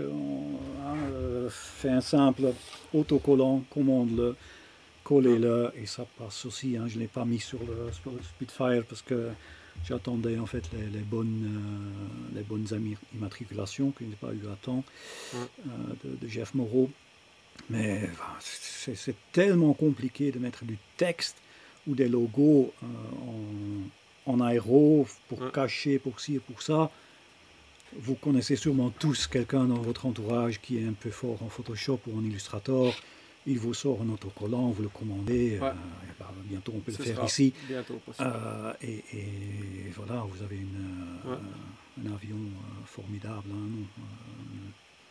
fait un simple autocollant, commande-le, collez-le et ça passe aussi. Je ne l'ai pas mis sur le Spitfire parce que j'attendais en fait les bonnes immatriculations que je n'ai pas eu à temps de Jeff Moreau. Mais c'est tellement compliqué de mettre du texte ou des logos en aéro, pour cacher, pour ci et pour ça. Vous connaissez sûrement tous quelqu'un dans votre entourage qui est un peu fort en Photoshop ou en Illustrator. Il vous sort un autocollant, vous le commandez. Bientôt on peut le faire ici. Et voilà, vous avez un avion formidable.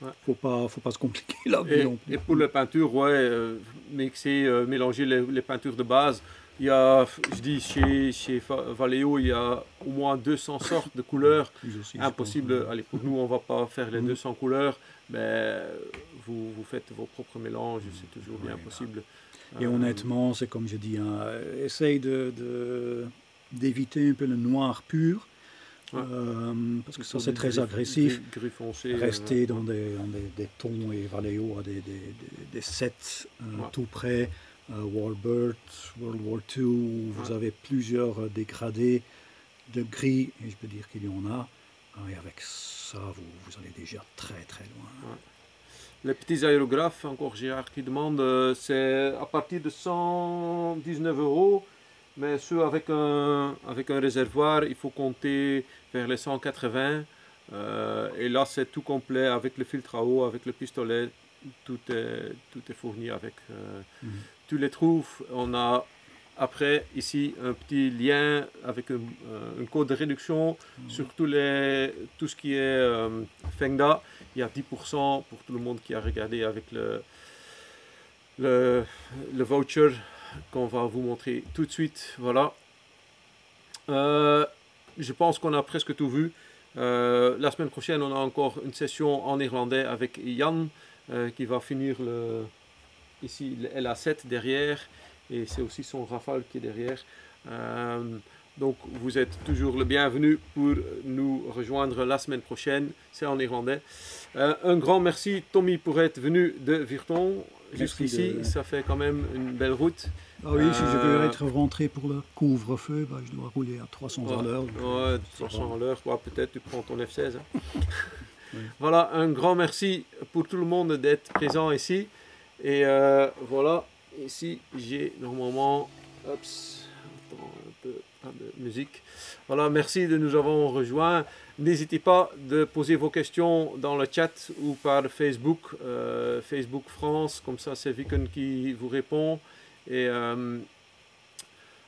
Ouais. Faut pas se compliquer là. Et pour les peintures, ouais, mixer, mélanger les peintures de base. Il y a, je dis, chez Vallejo, il y a au moins 200 sortes de couleurs. Impossible. Allez, pour nous, on ne va pas faire les 200 couleurs, mais vous faites vos propres mélanges, c'est toujours bien possible. Et honnêtement, c'est comme je dis, hein, essaye d'éviter un peu le noir pur. Ouais. Parce que ça c'est très agressif, gris foncé, rester dans des tons, et Vallejo a des sets tout près, Warbird, World War II, où vous avez plusieurs dégradés de gris, et je peux dire qu'il y en a, et avec ça vous allez déjà très très loin. Ouais. Les petits aérographes, encore Gérard qui demande, c'est à partir de 119 €. Mais ceux avec un réservoir, il faut compter vers les 180. Et là, c'est tout complet avec le filtre à eau, avec le pistolet. Tout est fourni avec. Tu les trouves. On a après ici un petit lien avec un code de réduction sur tout ce qui est Fengda. Il y a 10% pour tout le monde qui a regardé avec le voucher qu'on va vous montrer tout de suite. Voilà, je pense qu'on a presque tout vu. La semaine prochaine, on a encore une session en irlandais avec Yann qui va finir ici le LA7 derrière, et c'est aussi son Rafale qui est derrière. Donc vous êtes toujours le bienvenu pour nous rejoindre la semaine prochaine, c'est en irlandais. Un grand merci Tommy pour être venu de Virton jusqu'ici, ça fait quand même une belle route. Ah oui, si je veux être rentré pour le couvre-feu, bah, je dois rouler à 300 à l'heure. Ouais, 300 à l'heure, ouais, peut-être tu prends ton F16. Hein. Oui. Voilà, un grand merci pour tout le monde d'être présent ici. Et voilà, ici j'ai normalement... Ups, attends un peu, pas de musique. Voilà, merci de nous avoir rejoints. N'hésitez pas de poser vos questions dans le chat ou par Facebook, Facebook France, comme ça c'est Vicon qui vous répond. Et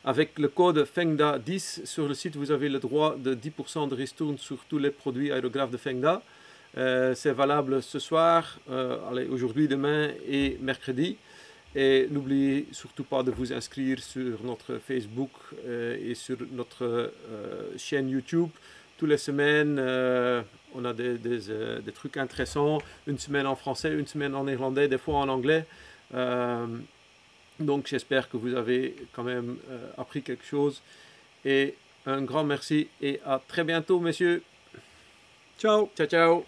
avec le code FENGDA10 sur le site, vous avez le droit de 10% de ristourne sur tous les produits aérographes de Fengda. C'est valable ce soir, aujourd'hui, demain et mercredi. Et n'oubliez surtout pas de vous inscrire sur notre Facebook et sur notre chaîne YouTube. Toutes les semaines, on a des trucs intéressants, une semaine en français, une semaine en néerlandais, des fois en anglais. Donc j'espère que vous avez quand même appris quelque chose. Et un grand merci et à très bientôt, messieurs. Ciao. Ciao, ciao.